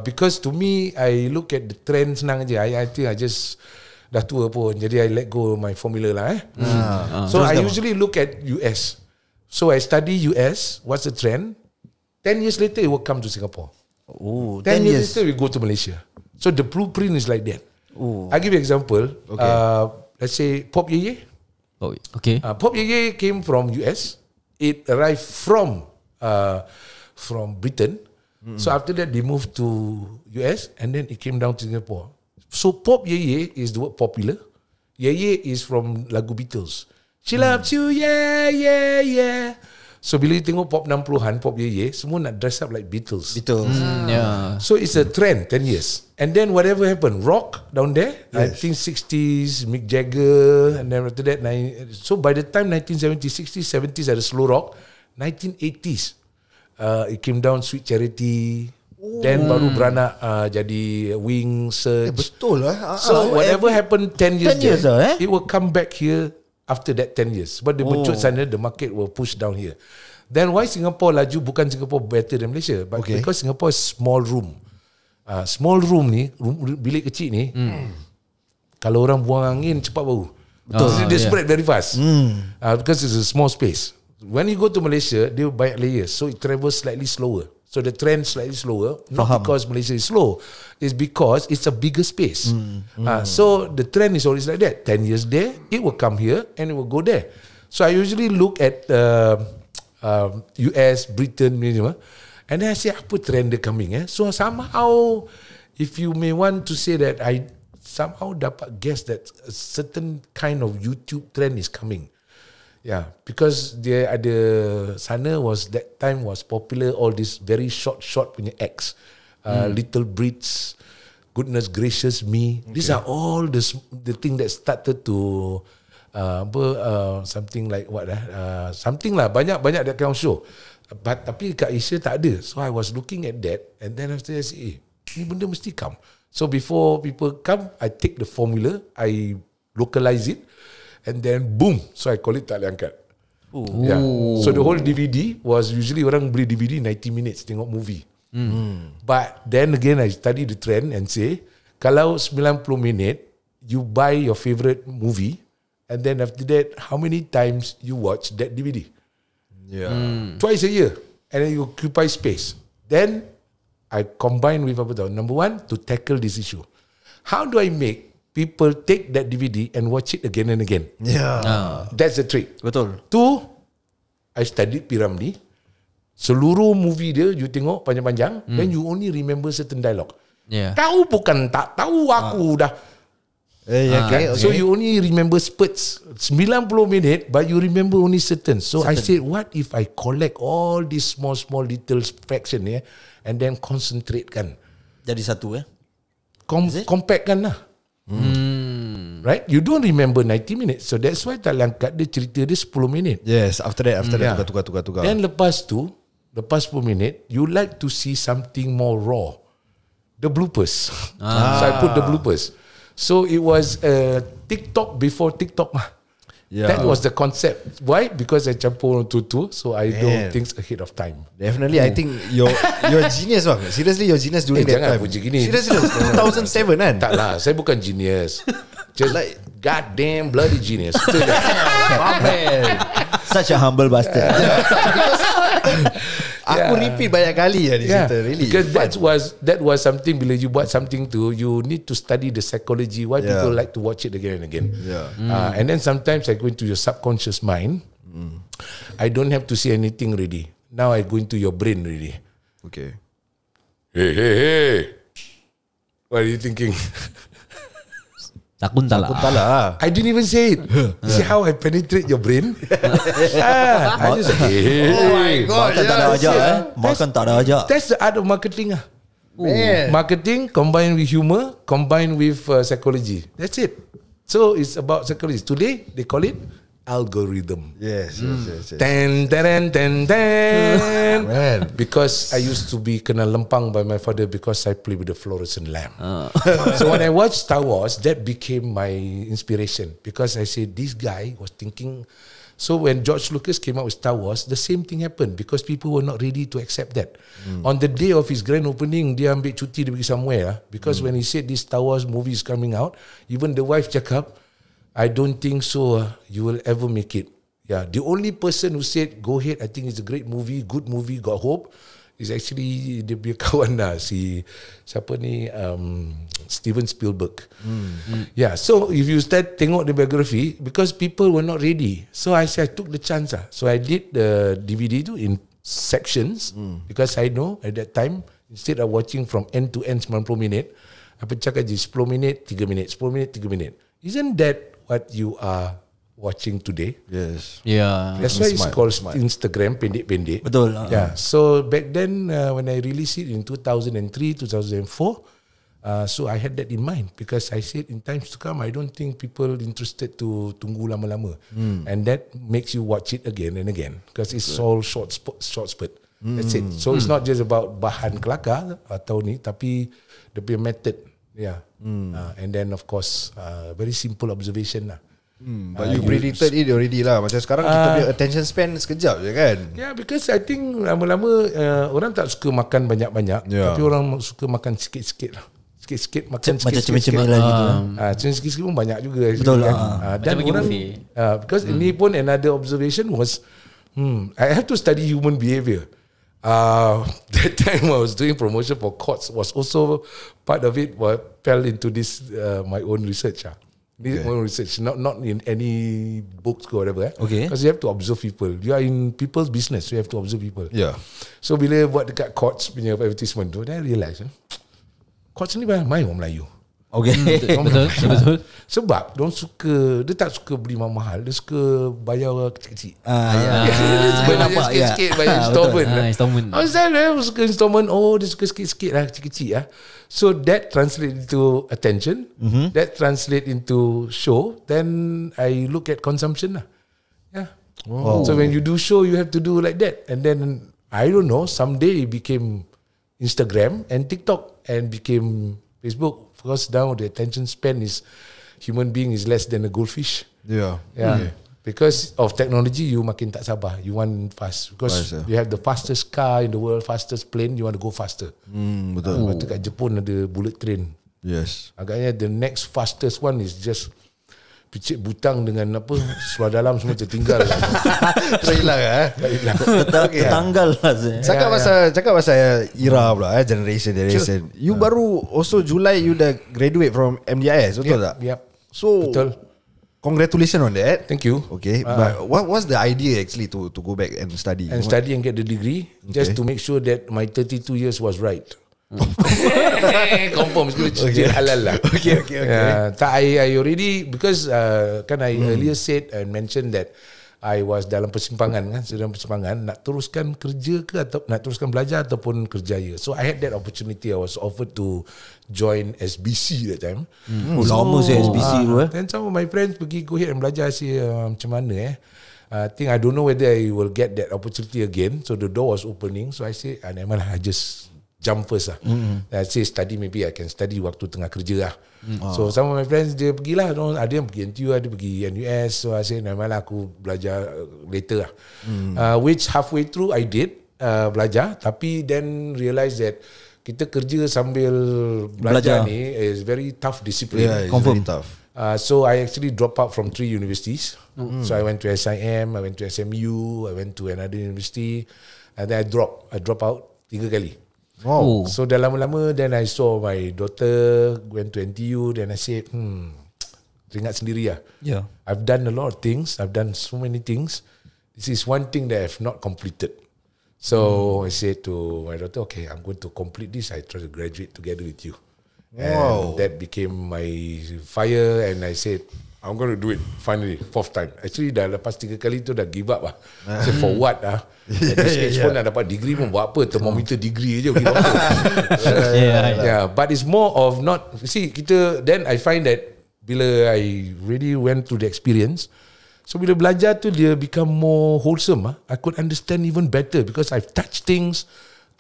Because to me, I look at the trend, senang je. I think I just dah tua pun, jadi I let go my formula lah. So I usually look at US. So I study US, what's the trend. 10 years later it will come to Singapore. 10 years later we go to Malaysia. So the blueprint is like that. I give you example. Let's say Pop Yeye. Pop Yeye came from US. It arrived from Britain. So after that they moved to US, and then it came down to Singapore. So Pop Yeye is the word popular. Yeye is from lagu Beatles. She loves you, yeah, yeah, yeah. So bila you tengok pop 60-an, pop Yeye, semua nak dress up like Beatles. So it's a trend, 10 years. And then whatever happened, rock down there, I think 60s, Mick Jagger, and then after that, so by the time 1970s, 60s, 70s ada slow rock, 1980s. It came down Sweet Charity. Then baru beranak jadi wing search. Betul lah. So whatever happened 10 years, there, it will come back here after that 10 years. But the mature sana, the market will push down here. Then why Singapore laju? Bukan Singapore better than Malaysia, but because Singapore is small room. Small room ni, bilik kecil ni, kalau orang buang angin cepat bau. They spread very fast because it's a small space. When you go to Malaysia, they buy layers, so it travels slightly slower. So the trend slightly slower, not because Malaysia is slow, it's because it's a bigger space. So the trend is always like that. 10 years there, it will come here and it will go there. So I usually look at US, Britain, and then I say, apa trend dia coming? So somehow, if you may want to say that, I somehow dapat guess that a certain kind of YouTube trend is coming. Yeah, because dia ada sana was that time was popular all this very short punya acts, Little Brits, Goodness Gracious Me. These are all the thing that started to something like what something lah banyak that kind of show. But tapi kat Asia tak ada. So I was looking at that and then after I say, ni benda mesti come. So before people come, I take the formula, I localize it. And then boom, so I call it Taliangkat. Yeah. So the whole DVD was usually orang beli DVD 90 minutes tengok movie. But then again, I study the trend and say, kalau 90 minit, you buy your favorite movie, and then after that, how many times you watch that DVD? Yeah, twice a year, and then you occupy space. Then I combine with number one to tackle this issue. How do I make people take that DVD and watch it again and again? Yeah, that's the trick. Betul. Two, I studied Piramli. Seluruh movie dia you tengok panjang-panjang, then you only remember certain dialogue. Yeah. Kau bukan tak tahu aku dah. Okay. So you only remember spurts, 90 minit, but you remember only certain. So I said, what if I collect all these small little fraction and then concentrate kan? Jadi satu compact kan lah. Right, you don't remember 90 minutes, so that's why Taliangkat dia cerita dia 10 minit. Yes, after that tukar. Then lepas 10 minit, you like to see something more raw, the bloopers. So I put the bloopers. So it was TikTok before TikTok. That was the concept. Why? Because I campur on tutu, so I do things ahead of time. Definitely, I think you're genius, bang. Seriously, you're genius during that time. Seriously, 2007 kan? Tak lah, saya bukan genius. Just like goddamn bloody genius. Such a humble bastard. Aku repeat banyak kali di situ, really. Because that was something, bila you buat something tu, you need to study the psychology, why people like to watch it again and again. And then sometimes I go into your subconscious mind. I don't have to say anything already. Now I go into your brain already. Okay. Hey. What are you thinking? Takuntala. I didn't even say it. You see how I penetrate your brain? I just say, oh my God. Makan tak ada aja. That's the art of marketing. Marketing combined with humor, combined with psychology. That's it. So it's about psychology. Today, they call it algorithm. Yes. Ten. Because I used to be kena lempang by my father because I play with the fluorescent lamp. So when I watched Star Wars, that became my inspiration because I said this guy was thinking. So when George Lucas came out with Star Wars, the same thing happened because people were not ready to accept that. On the day of his grand opening, dia ambil cuti, dia pergi somewhere because when he said this Star Wars movie is coming out, even the wife cakap, I don't think so you will ever make it. Yeah, the only person who said go ahead, I think it's a great movie, good movie, got hope, is actually dia punya kawan lah, Steven Spielberg. Yeah, so if you start tengok the biography, because people were not ready, so I said I took the chance lah. So I did the DVD tu in sections because I know at that time instead of watching from end to end 90 minit, apa cakap je 10 minit, 3 minit, 10 minit, 3 minit. Isn't that what you are watching today? Yes. Yeah. That's why it's called Instagram pendek-pendek. Betul. Yeah. So back then when I released it in 2003, 2004, So I had that in mind because I said in times to come I don't think people interested to tunggu lama-lama, and that makes you watch it again and again because it's all short spurt. That's it. So it's not just about bahan kelakar atau ni, tapi the method, yeah. And then of course very simple observation lah. But you predicted it already lah. Macam sekarang kita punya attention span sekejap je kan. Yeah, because I think lama-lama orang tak suka makan banyak-banyak, tapi orang suka makan sikit-sikit lah. Sikit-sikit makan sikit-sikit sikit-sikit pun banyak juga. Betul lah dan orang because ini pun another observation was I have to study human behaviour. That time I was doing promotion for Courts was also part of it what fell into this my own research own research, not in any books or whatever because you have to observe people. You are in people's business, so you have to observe people. So bila buat dekat Courts punya advertisement tu, then I realise Courts ni banyak main orang Melayu. Betul. Sebab dia suka, dia tak suka beli mahal, dia suka bayar kecil-kecil. Dia suka nampak sikit-sikit bayar installment. Dia suka installment, dia suka sikit-sikit lah, kecil-kecil lah. So that translate into attention, that translate into show, then I look at consumption lah. So when you do show, you have to do like that. And then, I don't know, someday it became Instagram and TikTok and became Facebook because now the attention span is human being is less than a goldfish. Because of technology, you makin tak sabar. You want fast because you have the fastest car in the world, fastest plane. You want to go faster. Betul. Waktu kat Jepun ada bullet train. Agaknya the next fastest one is just picit butang dengan apa seluar dalam semua tertinggal. Terhilang tertanggal lah. Cakap pasal era pula generation. You baru also Julai you dah graduate from MDIS, betul tak? Yep. So betul. Congratulations on that. Thank you. Okay. But what was the idea actually to go back and study? And study and get the degree just to make sure that my 32 years was right. Confirm halal lah. I already because kan I earlier said and mentioned that I was dalam persimpangan kan, sedang persimpangan nak teruskan kerja ke atau nak teruskan belajar ataupun kerjaya. So I had that opportunity. I was offered to join SBC that time. Lama saya SBC tu. Then some of my friends pergi go ahead and belajar macam mana I think I don't know whether I will get that opportunity again. So the door was opening. So I say, never mind, I just jump first lah. I say study, maybe I can study waktu tengah kerja lah. So some of my friends dia pergi lah, ada yang pergi NTU, ada pergi NUS. So I say normal lah, aku belajar later lah. Which halfway through I did belajar, tapi then realise that kita kerja sambil belajar ni is very tough discipline. Confirm tough. So I actually dropped out from 3 universities. So I went to SIM, I went to SMU, I went to another university, and then I dropped out 3 kali. So dah lama-lama, then I saw my daughter went to NTU, then I said, teringat sendiri lah. I've done a lot of things. I've done so many things. This is one thing that I've not completed. So I said to my daughter, okay, I'm going to complete this. I try to graduate together with you. And that became my fire, and I said, I'm going to do it finally, 4th time. Actually dah lepas 3 kali tu dah give up lah. So for what lah? At this stage pun nak dapat degree pun buat apa? Thermometer degree je. But it's more of not, see kita, then I find that bila I really went through the experience, so bila belajar tu dia become more wholesome lah. I could understand even better because I've touched things,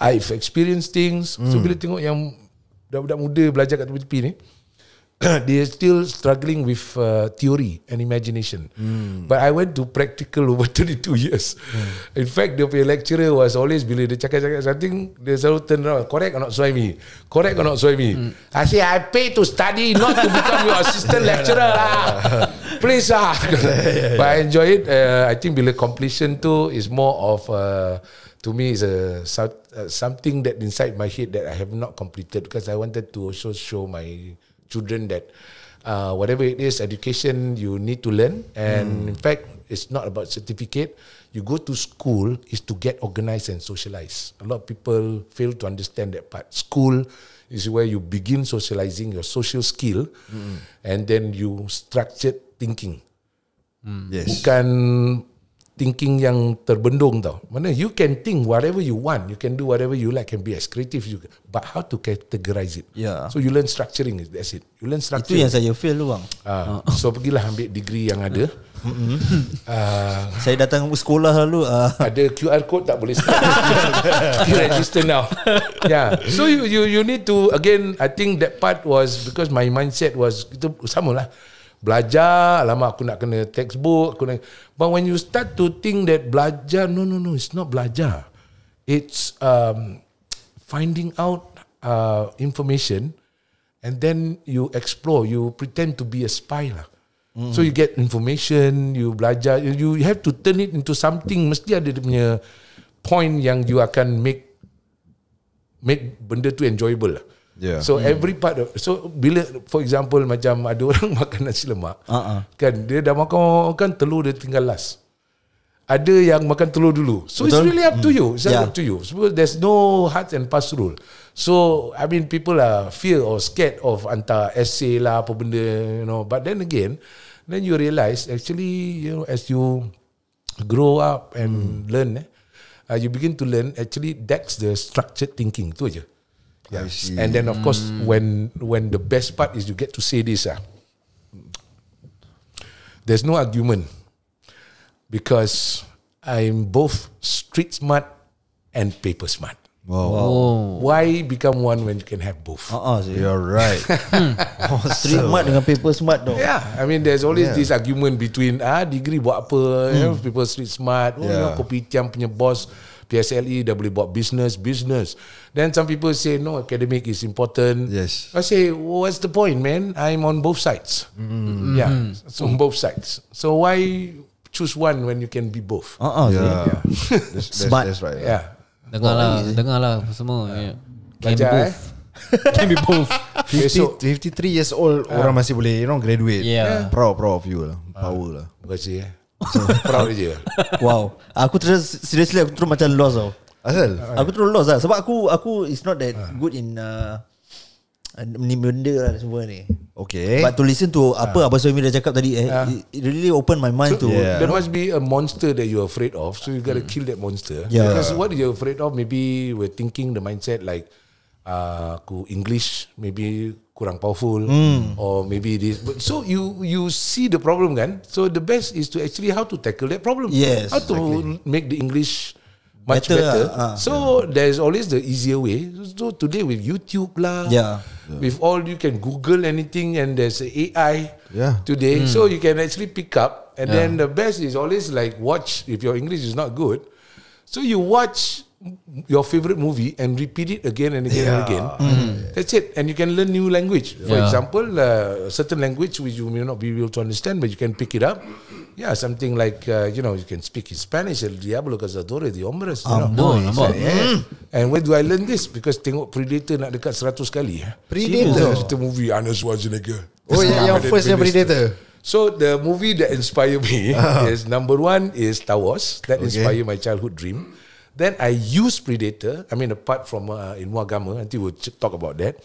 I've experienced things. So bila tengok yang budak-budak muda belajar kat tepi-tepi ni, they are still struggling with theory and imagination. But I went to practical over 32 years. In fact, the lecturer was always, bila dia cakap-cakap something, dia selalu turn around, correct or not Suhaimi? Correct or not Suhaimi? I say, I pay to study, not to become your assistant lecturer lah. Please lah. But I enjoy it. I think bila completion tu is more of, to me, is something that inside my head that I have not completed because I wanted to also show my children that whatever it is, education, you need to learn. And in fact, it's not about certificate. You go to school is to get organized and socialize. A lot of people fail to understand that part. School is where you begin socializing your social skill and then you structured thinking. Bukan thinking yang terbendung tau. Mana you can think whatever you want, you can do whatever you like, can be as creative as you can, but how to categorize it. Yeah. So you learn structuring, that's it. You learn structuring. Itu yang saya fail tu bang. So pergilah ambil degree yang ada. Saya datang sekolah lalu ada QR code tak boleh scan. Register now. Yeah. So you need to, again I think that part was because my mindset was itu samalah. Belajar, lama aku nak kena textbook, aku nak. But when you start to think that belajar, no, it's not belajar. It's finding out information, and then you explore. You pretend to be a spy lah. Mm. So you get information, you belajar. You have to turn it into something. Mesti ada dia punya point yang you akan make benda tu enjoyable lah. Yeah. So every part of, so bila for example macam ada orang makan nasi lemak, kan dia dah makan telur dia tinggal last. Ada yang makan telur dulu. So betul? It's really up to you. It's up to you. So there's no hard and fast rule. So I mean people are fear or scared of hantar essay lah apa benda, you know. But then again, then you realise actually, you know, as you grow up and learn, you begin to learn actually that's the structured thinking tu aja. Yes. And then of course when the best part is you get to say this there's no argument because I'm both street smart and paper smart. Wow. Why become one when you can have both? You're right. Street smart dengan paper smart though. Yeah, I mean there's always this argument between degree buat apa, you know, people street smart, you know, kopitiam punya boss PSLE dah boleh buat business. Then some people say no, academic is important. Yes. I say what's the point, man? I'm on both sides. Yeah, so on both sides. So why choose one when you can be both? Yeah. That's right. Yeah. Dengarlah semua. Can be both. 53 years old orang masih boleh, you know, graduate. Yeah. Proud of you lah. Power lah. Terima kasih. Proud je. Wow. Aku terus seriously aku terus macam lost tau. Asal? Aku terus lost lah. Sebab aku it's not that good in ni benda lah semua ni. Okay. But to listen to apa Abang Suhaimi dah cakap tadi, it really opened my mind so, to there must be a monster that you're afraid of. So you gotta kill that monster. Yeah. Because what you're afraid of, maybe we're thinking the mindset like aku English maybe kurang powerful or maybe this, but so you see the problem kan, so the best is to actually how to tackle that problem, how to make the English much better. So there's always the easier way. So today with YouTube lah, with all you can Google anything and there's AI today, so you can actually pick up, and then the best is always like watch. If your English is not good, so you watch your favorite movie and repeat it again and again and again. That's it. And you can learn new language. For example, certain language which you may not be able to understand, but you can pick it up. Yeah, something like you know, you can speak in Spanish. El diablo cazador de hombres. And where do I learn this? Because tengok Predator nak dekat 100 kali. Predator. The movie Arnold Schwarzenegger. Oh yeah, yang first Predator. So the movie that inspired me is number 1 is Star Wars. That inspired my childhood dream. Then I use Predator. I mean, apart from ilmu agama, nanti we'll talk about that.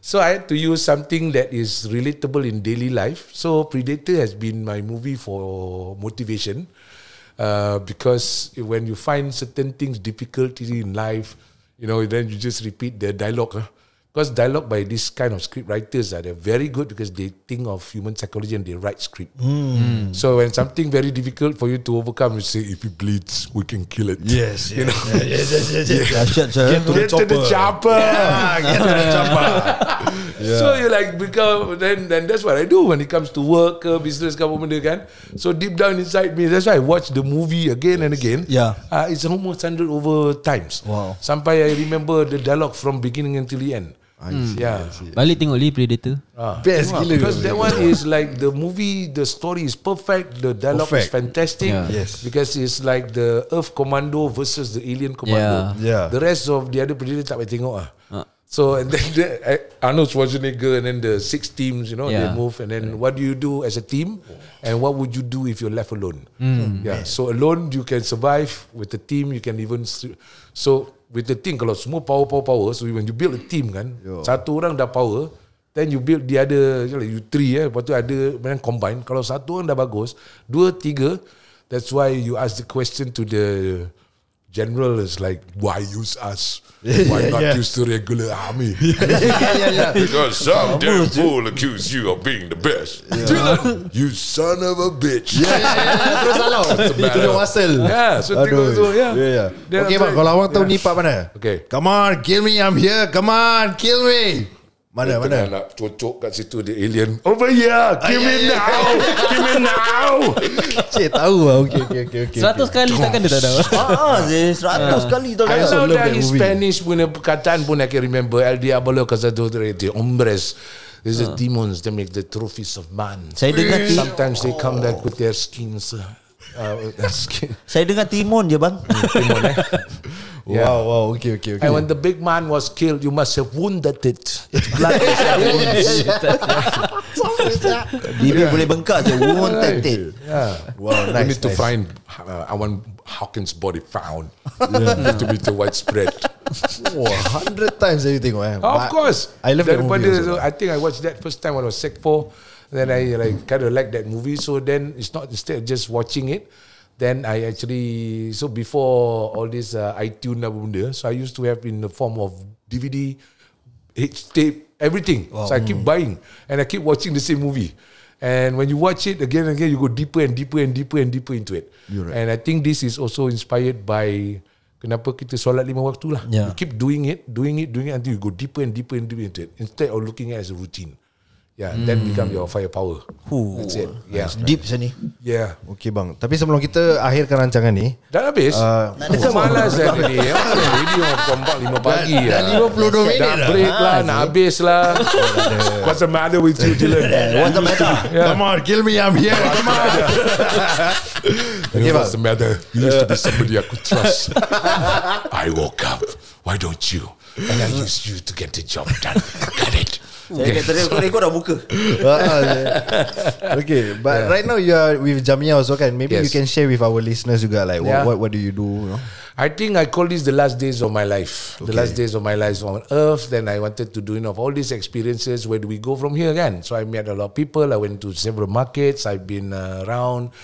So I had to use something that is relatable in daily life. So Predator has been my movie for motivation because when you find certain things difficult in life, you know, then you just repeat the dialogue. Because dialogue by this kind of script writers they're very good because they think of human psychology and they write script. So when something very difficult for you to overcome, you say, if it bleeds, we can kill it. Yes, you know. Get to the chopper. Yeah, get to the chopper. So you like become, then that's what I do when it comes to work, business, government, kan. So deep down inside me, that's why I watch the movie again and again. Yeah, it's almost 100 over times. Wow. Sampai I remember the dialogue from beginning until the end. I see. Balik tengok Lee Predator. Best gila. Because that one is like the movie, the story is perfect, the dialogue is fantastic. Yes. Because it's like the Earth Commando versus the Alien Commando. Yeah. The rest of the other Predator tak payah tengok lah. So and then Arnold Schwarzenegger and then the 6 teams, you know, they move, and then what do you do as a team, and what would you do if you're left alone? So alone you can survive. With the team you can even with the team, kalau semua power, so when you build a team kan, satu orang dah power, then you build the other, you three, lepas tu ada combine. Kalau satu orang dah bagus, 2, 3, That's why you ask the question to the general, is like, why use us? Why not use the regular army? Because some damn fool accused you of being the best. Dylan, you son of a bitch. Okay, but kalau awang tahu ni pak mana? Okay. Come on, kill me, I'm here. Come on, kill me. Mana, mana? Nak cocok kat situ the alien. Over here, give me now. Give me now. Cik tahu lah. Okay. 100 kali takkan dia tak tahu. Haa, 100 kali tak tahu. I know that his Spanish punya perkataan pun I can remember. El Diablo Cazador de Hombres. These are demons. They make the trophies of man. Sometimes they come back with their skins. Saya dengar timun je bang. Timun eh. Yeah. Wow, okay. And when the big man was killed, you must have wounded it. It's blood. Bibir boleh bengkak je. Wounded it. Wow, nice. We need to find Awan Hawkins' body found. To be too widespread. 100 times saya tengok eh. Of course. I love that movie. I think I watched that first time when I was Sec 4. Then I like kind of like that movie. So then it's not, instead of just watching it, then I actually, so before all this iTunes benda, so I used to have in the form of DVD, H-tape, everything. Wow. So I keep buying and I keep watching the same movie. And when you watch it again and again, you go deeper and deeper and deeper and deeper into it. Right. And I think this is also inspired by kenapa kita solat 5 waktu lah. Yeah. You keep doing it until you go deeper and deeper and deeper into it, instead of looking at it as a routine. Yeah, then become your firepower. That's it. Yeah. Deep sini. Yeah. Okay bang. Tapi sebelum kita akhirkan rancangan ni, dah habis. Kita malas dah ni. Radio kompak 5 pagi. Dah 52 minit dah. Break lah, nak habis lah. What's the matter with you, Dylan? What's the matter? Come on, kill me, I'm here. Come on. What's the matter? You used to be somebody I could trust. I woke up. Why don't you? And I used you to get the job done. Got it. Saya kata rekod dah buka. Okay, but right now you are with Jamiyah also kan. Maybe you can share with our listeners juga, like what do you do? I think I call this the last days of my life. The last days of my life on earth. Then I wanted to do, you know, all these experiences, where do we go from here kan? So I met a lot of people. I went to several markets. I've been around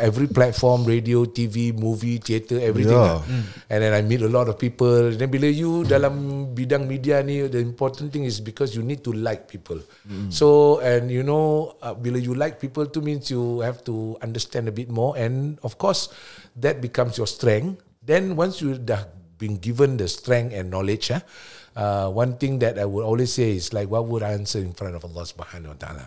every platform, radio, TV, movie, theater, everything. Yeah. And then I meet a lot of people. Then bila you dalam bidang media ni, the important thing is because you need to like people. So, and you know, bila you like people, too means you have to understand a bit more. And of course, that becomes your strength. Then once you dah been given the strength and knowledge, one thing that I would always say is like, what would I answer in front of Allah Subhanahu Wa Taala?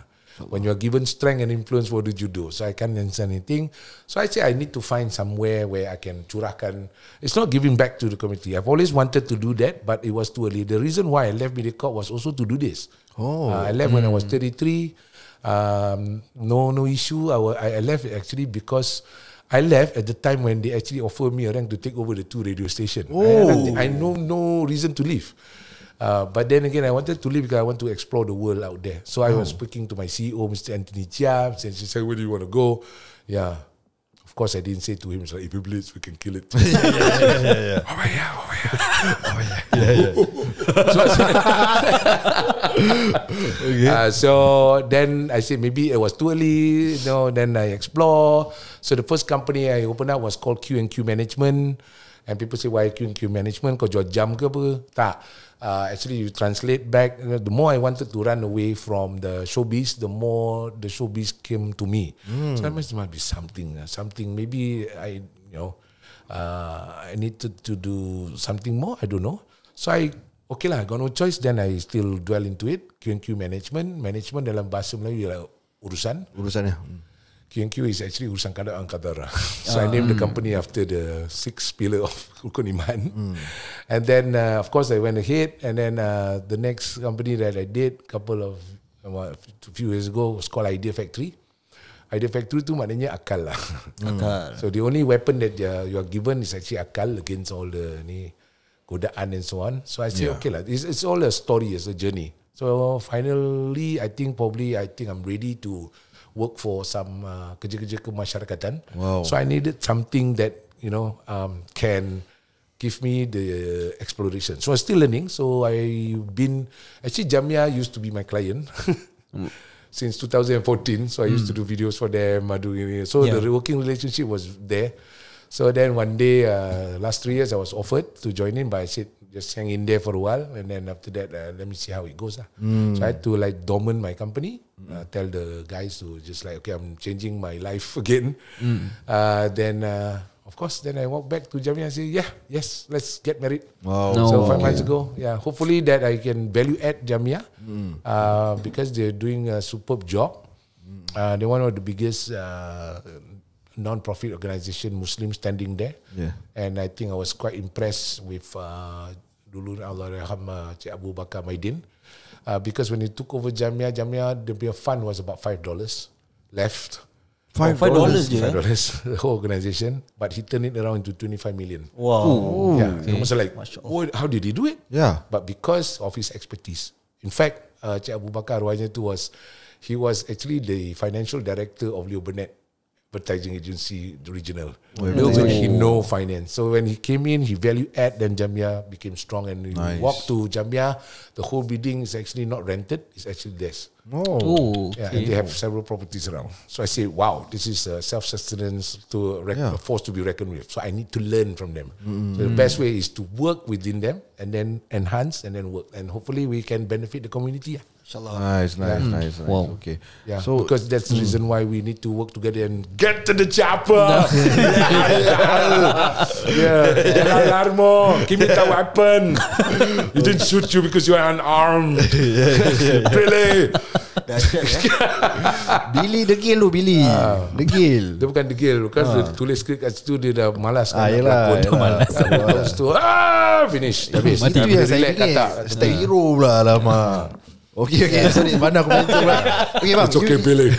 When you are given strength and influence, what did you do? So I can't answer anything. So I say I need to find somewhere where I can curahkan. It's not giving back to the community. I've always wanted to do that, but it was too early. The reason why I left Mediacorp was also to do this. I left when I was 33. No issue. I left actually because I left at the time when they actually offered me a rank to take over the 2 radio stations. I know no reason to leave. But then again, I wanted to leave because I want to explore the world out there. So I was speaking to my CEO, Mr. Anthony Chia, and she said, where do you want to go? Yeah. Of course, I didn't say to him, it's like, if we blitz, we can kill it. Yeah. So then I said, maybe it was too early. You know, then I explore. So the first company I opened up was called Q and Q Management. And people say, why Q and Q Management? Kau jual jam ke apa? Tak. Actually, you translate back. The more I wanted to run away from the showbiz, the more the showbiz came to me. So there must be something. Maybe I needed to do something more. I don't know. So I got no choice. Then I still dwell into it. Q&Q Management. Management dalam bahasa Melayu ialah urusan. Urusannya. Q&Q is actually urusan kadar angkadara. So I named the company after the 6 pillars of rukun iman. And then, of course, I went ahead. And then the next company that I did a few years ago was called Idea Factory. Idea Factory tu maknanya akal lah. So the only weapon that you are given is actually akal against all the godaan and so on. So I say, okay lah, it's all a story, it's a journey. So finally, I think I'm ready to work for some kerja-kerja kemasyarakatan. So I needed something that can give me the exploration. So I'm still learning. So Jamiyah used to be my client. since 2014. So I used to do videos for them. So the working relationship was there. So then one day, last 3 years, I was offered to join in, but I said, just hang in there for a while. And then after that, let me see how it goes. So I had to like dormant my company, tell the guys to just like, okay, I'm changing my life again. Of course, then I walked back to Jamiyah and said, let's get married. Wow. No. So 5 months ago, hopefully that I can value add Jamiyah because they're doing a superb job. They're one of the biggest non-profit organisation, Muslims standing there. And I think I was quite impressed with Dulun Allahrahmah Cik Abu Bakar Maidin because when he took over Jamiyah, the fund was about $5 left. $5 the whole organisation, but he turned it around into 25 million. Wow. Ooh, yeah. Okay. Almost like, how did he do it? Yeah. But because of his expertise. In fact, Cik Abu Bakar Arwahnya tu was actually the financial director of Leo Burnett Advertising Agency Regional. So he know finance. So when he came in, he value add, then Jamiyah became strong. And he walked to Jamiyah, the whole building is actually not rented, it's actually theirs. And they have several properties around. So I say, wow, this is self-sustenance to a force to be reckoned with. So I need to learn from them. So the best way is to work within them and then enhance and then work. And hopefully we can benefit the community. Inshallah. Nice. Wow. Okay. Yeah. So because that's the reason why we need to work together and get to the chopper. Give me the weapon. You didn't shoot you because you are unarmed. Really? Billy degil lu Billy. Degil. Dia bukan degil. Kan tulis skrip kat situ dia dah malas kan. Finish. Habis. Mati dia relax kata. Kita hero pula lama. Okay, sorry. Mana aku mention lah. Okay, bang. It's okay, Billy.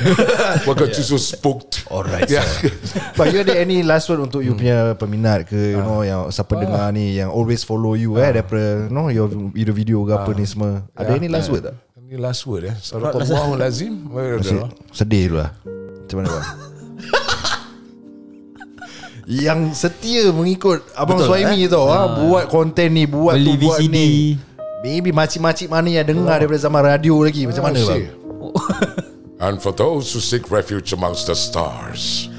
Why got you so spooked? Alright. Yeah. But you ada any last word untuk you punya peminat ke, you know, yang siapa dengar ni, yang always follow you, daripada, you know, your video ke apa ni semua. Ada any last word tak? Any last word, Astagfirullahalazim. Sedih lah. Macam mana, bang? Yang setia mengikut Abang Suhaimi tau. Buat konten ni, buat tu, buat ni. Maybe makcik-makcik mana yang dengar daripada zaman radio lagi. Macam mana bang? And for those who seek refuge amongst the stars,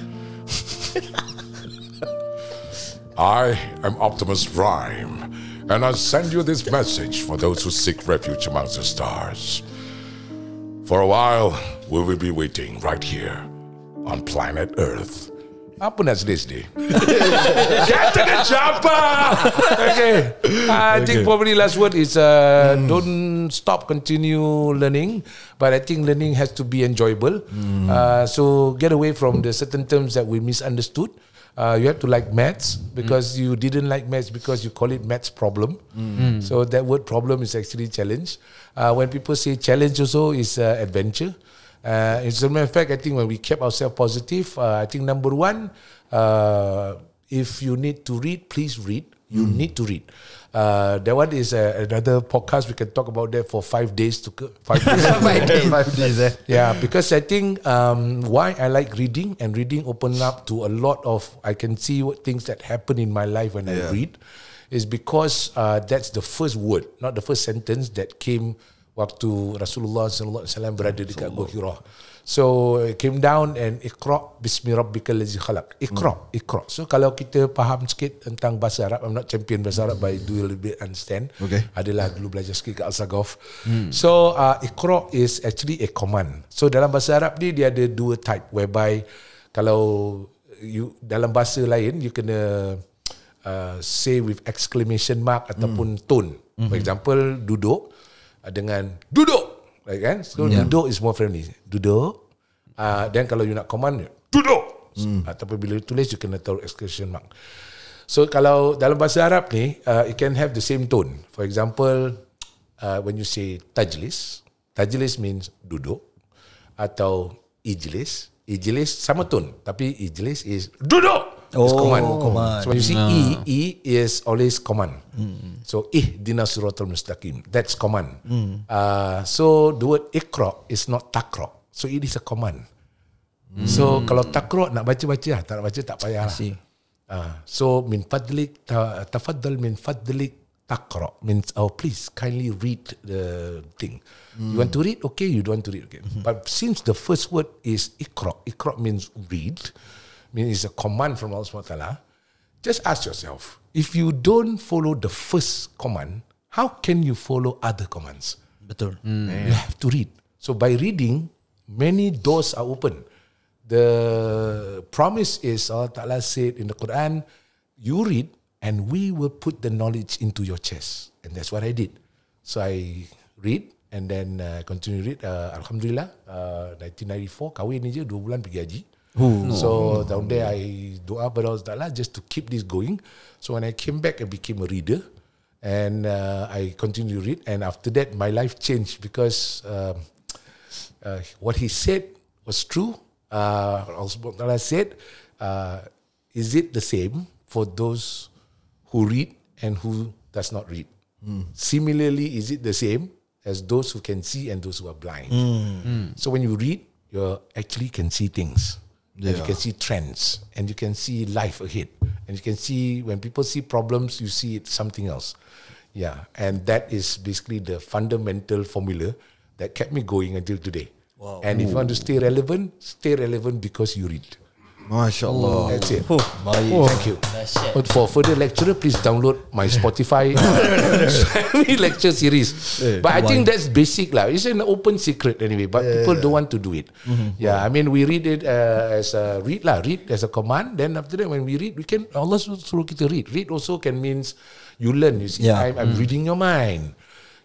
I am Optimus Prime, and I send you this message for those who seek refuge amongst the stars. For a while, we will be waiting right here on planet Earth. Apa nak selis ni? Get to the chopper! Okay. I think probably last word is don't stop, continue learning. But I think learning has to be enjoyable. So get away from the certain terms that we misunderstood. You have to like maths because you didn't like maths because you call it maths problem. So that word problem is actually challenge. When people say challenge also is adventure. As a matter of fact, I think when we kept ourselves positive, I think number one, if you need to read, please read. You need to read. That one is another podcast. We can talk about that for 5 days to 5 days. 5 days. 5 days. Yeah, because I think why I like reading, and reading opened up to a lot of, I can see what things that happen in my life when I read, is because that's the first word, not the first sentence that came waktu Rasulullah sallallahu alaihi wasallam berada dekat Gua Hira. So it came down and Iqra bismi rabbikal ladzi khalaq. Iqra. So kalau kita faham sikit tentang bahasa Arab, I'm not champion bahasa Arab, but I do a little bit understand. Adalah dulu belajar sikit kat Al-Saghaf. So Iqra is actually a command. So dalam bahasa Arab ni dia ada dua type, whereby kalau you dalam bahasa lain you kena say with exclamation mark ataupun tone. For example, duduk dengan duduk, right, kan? So duduk is more friendly. Duduk. Then kalau you nak command, duduk. Ataupun bila tulis, you kena taruh exclamation mark. So kalau dalam bahasa Arab ni, it can have the same tone. For example, when you say tajlis, tajlis means duduk. Atau ijlis, ijlis sama tone. Tapi ijlis is duduk. It's command. So when you see E is always command. So ihdina siratal mustaqim, that's command. So the word Iqra is not takra. So it is a command. So kalau takra nak baca-baca, tak nak baca tak payah. So min fadlik tafaddal min fadlik taqra means, oh, please kindly read the thing. You want to read? Okay. You don't want to read? Okay. But since the first word is iqra, iqra means read, means it's a command from Allah Subhanahu Wa Taala. Just ask yourself, if you don't follow the first command, how can you follow other commands? Betul. You have to read. So by reading, many doors are open. The promise is, Allah Ta'ala said in the Quran, you read and we will put the knowledge into your chest. And that's what I did. So I read and then continue to read. Alhamdulillah, 1994, kahwin je, 2 bulan pergi haji. So down there I dua pada Allah Ta'ala just to keep this going. So when I came back, I became a reader. And I continued to read. And after that, my life changed because what he said was true. Allah said, is it the same for those who read and who does not read? Similarly, is it the same as those who can see and those who are blind? So when you read, you actually can see things. And you can see trends, and you can see life ahead, and you can see when people see problems, you see it something else. Yeah, and that is basically the fundamental formula that kept me going until today. Wow. And if you want to stay relevant because you read. MashaAllah. That's it. Thank you. But for further lecture, please download my Spotify lecture series. But I think that's basic lah. It's an open secret anyway. But people don't want to do it. Yeah, I mean, we read it as a read lah. Read as a command. Then after that, when we read, we can Allah suruh kita read. Read also can means you learn. You see, I'm reading your mind.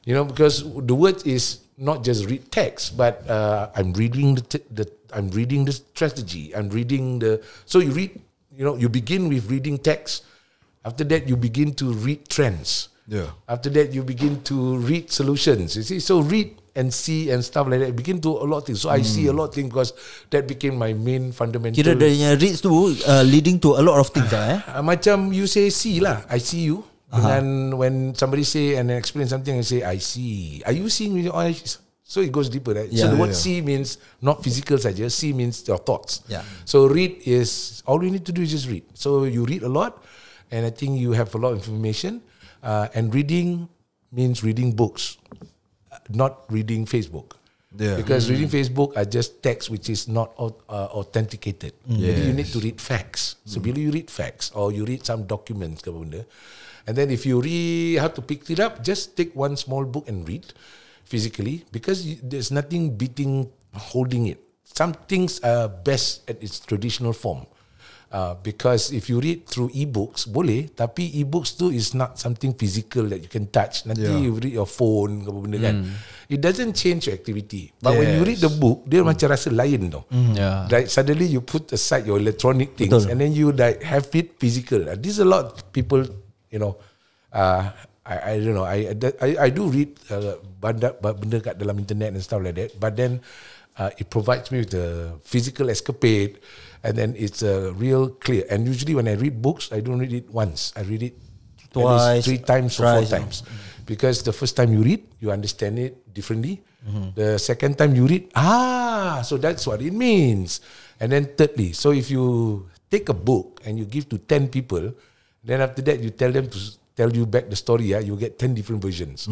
You know, because the word is not just read text, but I'm reading I'm reading the strategy. I'm reading the. So you read, you know, you begin with reading text. After that, you begin to read trends. Yeah. After that, you begin to read solutions. You see, so read and see and stuff like that. Begin to a lot of things. So I see a lot of things because that became my main fundamental. Kira dari reads tu leading to a lot of things lah. Macam you say see lah, I see you. Dengan when somebody say and explain something, I say I see. Are you seeing with your eyes? So it goes deeper, right? Yeah, so the word see means not physical saja. See means your thoughts. Yeah. So read is, all you need to do is just read. So you read a lot and I think you have a lot of information. And reading means reading books, not reading Facebook. Yeah. Because reading Facebook are just text which is not authenticated. You need to read facts. So bila you read facts or you read some documents ke benda, and then if you read how to pick it up, just take one small book and read. Physically, because there's nothing beating holding it. Some things are best at its traditional form, because if you read through e-books, boleh, tapi e-books too is not something physical that you can touch. Nanti you read your phone, kan? It doesn't change your activity. But when you read the book, dia macam rasa lain tau. Like suddenly you put aside your electronic things, and then you like have it physical. This is a lot of people, you know. I don't know. I do read benda kat dalam internet and stuff like that. But then it provides me with the physical escapade, and then it's real clear. And usually when I read books, I don't read it once. I read it twice, 3 times or 4 times, because the first time you read, you understand it differently. The second time you read, so that's what it means. And then thirdly, so if you take a book and you give to 10 people, then after that you tell them to tell you back the story, you get 10 different versions.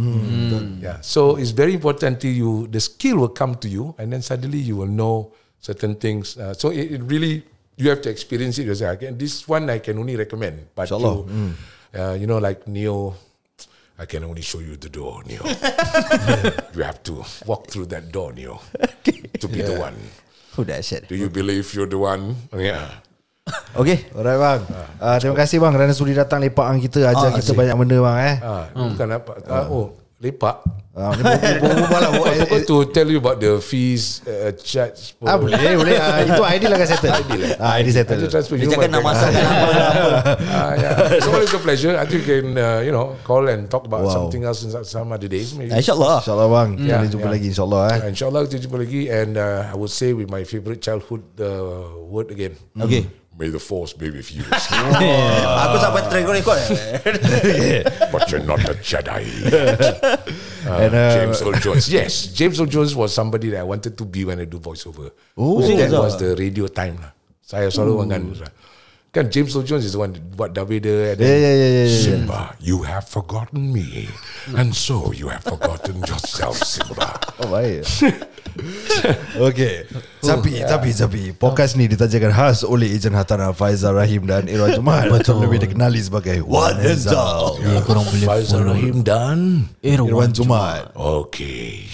Yeah. So it's very important till you, the skill will come to you, and then suddenly you will know certain things. So it really, you have to experience it yourself. And this one I can only recommend. But you, you know, like Neo, I can only show you the door, Neo. You have to walk through that door, Neo, to be the one. Who that shit? Do you believe you're the one? Yeah. Okay, alright bang. Terima kasih bang kerana sudi datang lepak dengan kita, ajar kita banyak benda bang Bukan apa. Lepak. To tell you about the fees charge. Boleh. Itu ID lah kan settle. ID settle. Dia cakap nak masak kan apa. So it's a pleasure. I think you can you know, call and talk about something else some other days maybe. InsyaAllah. InsyaAllah bang. Kita jumpa lagi insyaAllah. InsyaAllah kita jumpa lagi. And I would say with my favorite childhood word again. Okay. May the force be with you. Aku sampai terikut-ikut. But you're not a Jedi. And, James Earl Jones. Yes, James Earl Jones was somebody that I wanted to be when I do voiceover. That was the radio time. Saya selalu mengandu. Kan James Earl Jones is the one that buat Davida. Simba, you have forgotten me, and so you have forgotten yourself, Simba. Oh baik. Okay. Tapi podcast ni ditajakan khas oleh ejen hartanah Faizal Rahim dan Irwan Jumaat. Betul. Lebih dikenali sebagai What is Up. Faizal Rahim dan Irwan Jumaat. Okay.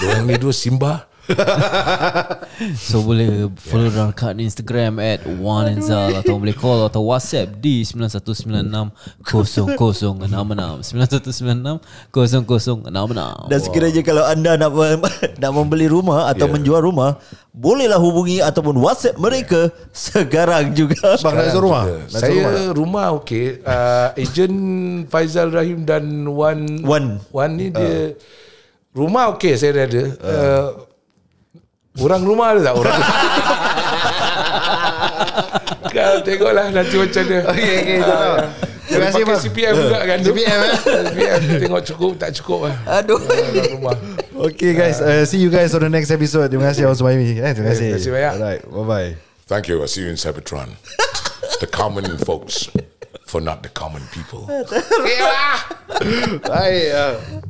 Diorang ni dua Simba. So boleh follow orang kat Instagram at @onezal atau boleh call atau WhatsApp di 91960066 91960066. Dan sekiranya kalau anda nak membeli rumah atau menjual rumah, bolehlah hubungi ataupun WhatsApp mereka sekarang juga. Bang nak rumah? Saya rumah okey. Ejen Faizal Rahim dan Wan ni dia rumah okey saya ada. Orang rumah ada tak orang? Kau tengoklah nanti macam dia. Okey terima kasih bang. CPM juga kan? CPM eh? CPM tengok cukup tak cukup lah. Aduh. Okay guys, see you guys on the next episode. Terima kasih Abang Suhaimi. Terima kasih. Terima kasih banyak. Alright, bye-bye. Thank you. I'll see you in Cybertron. The common folks for not the common people. Bye.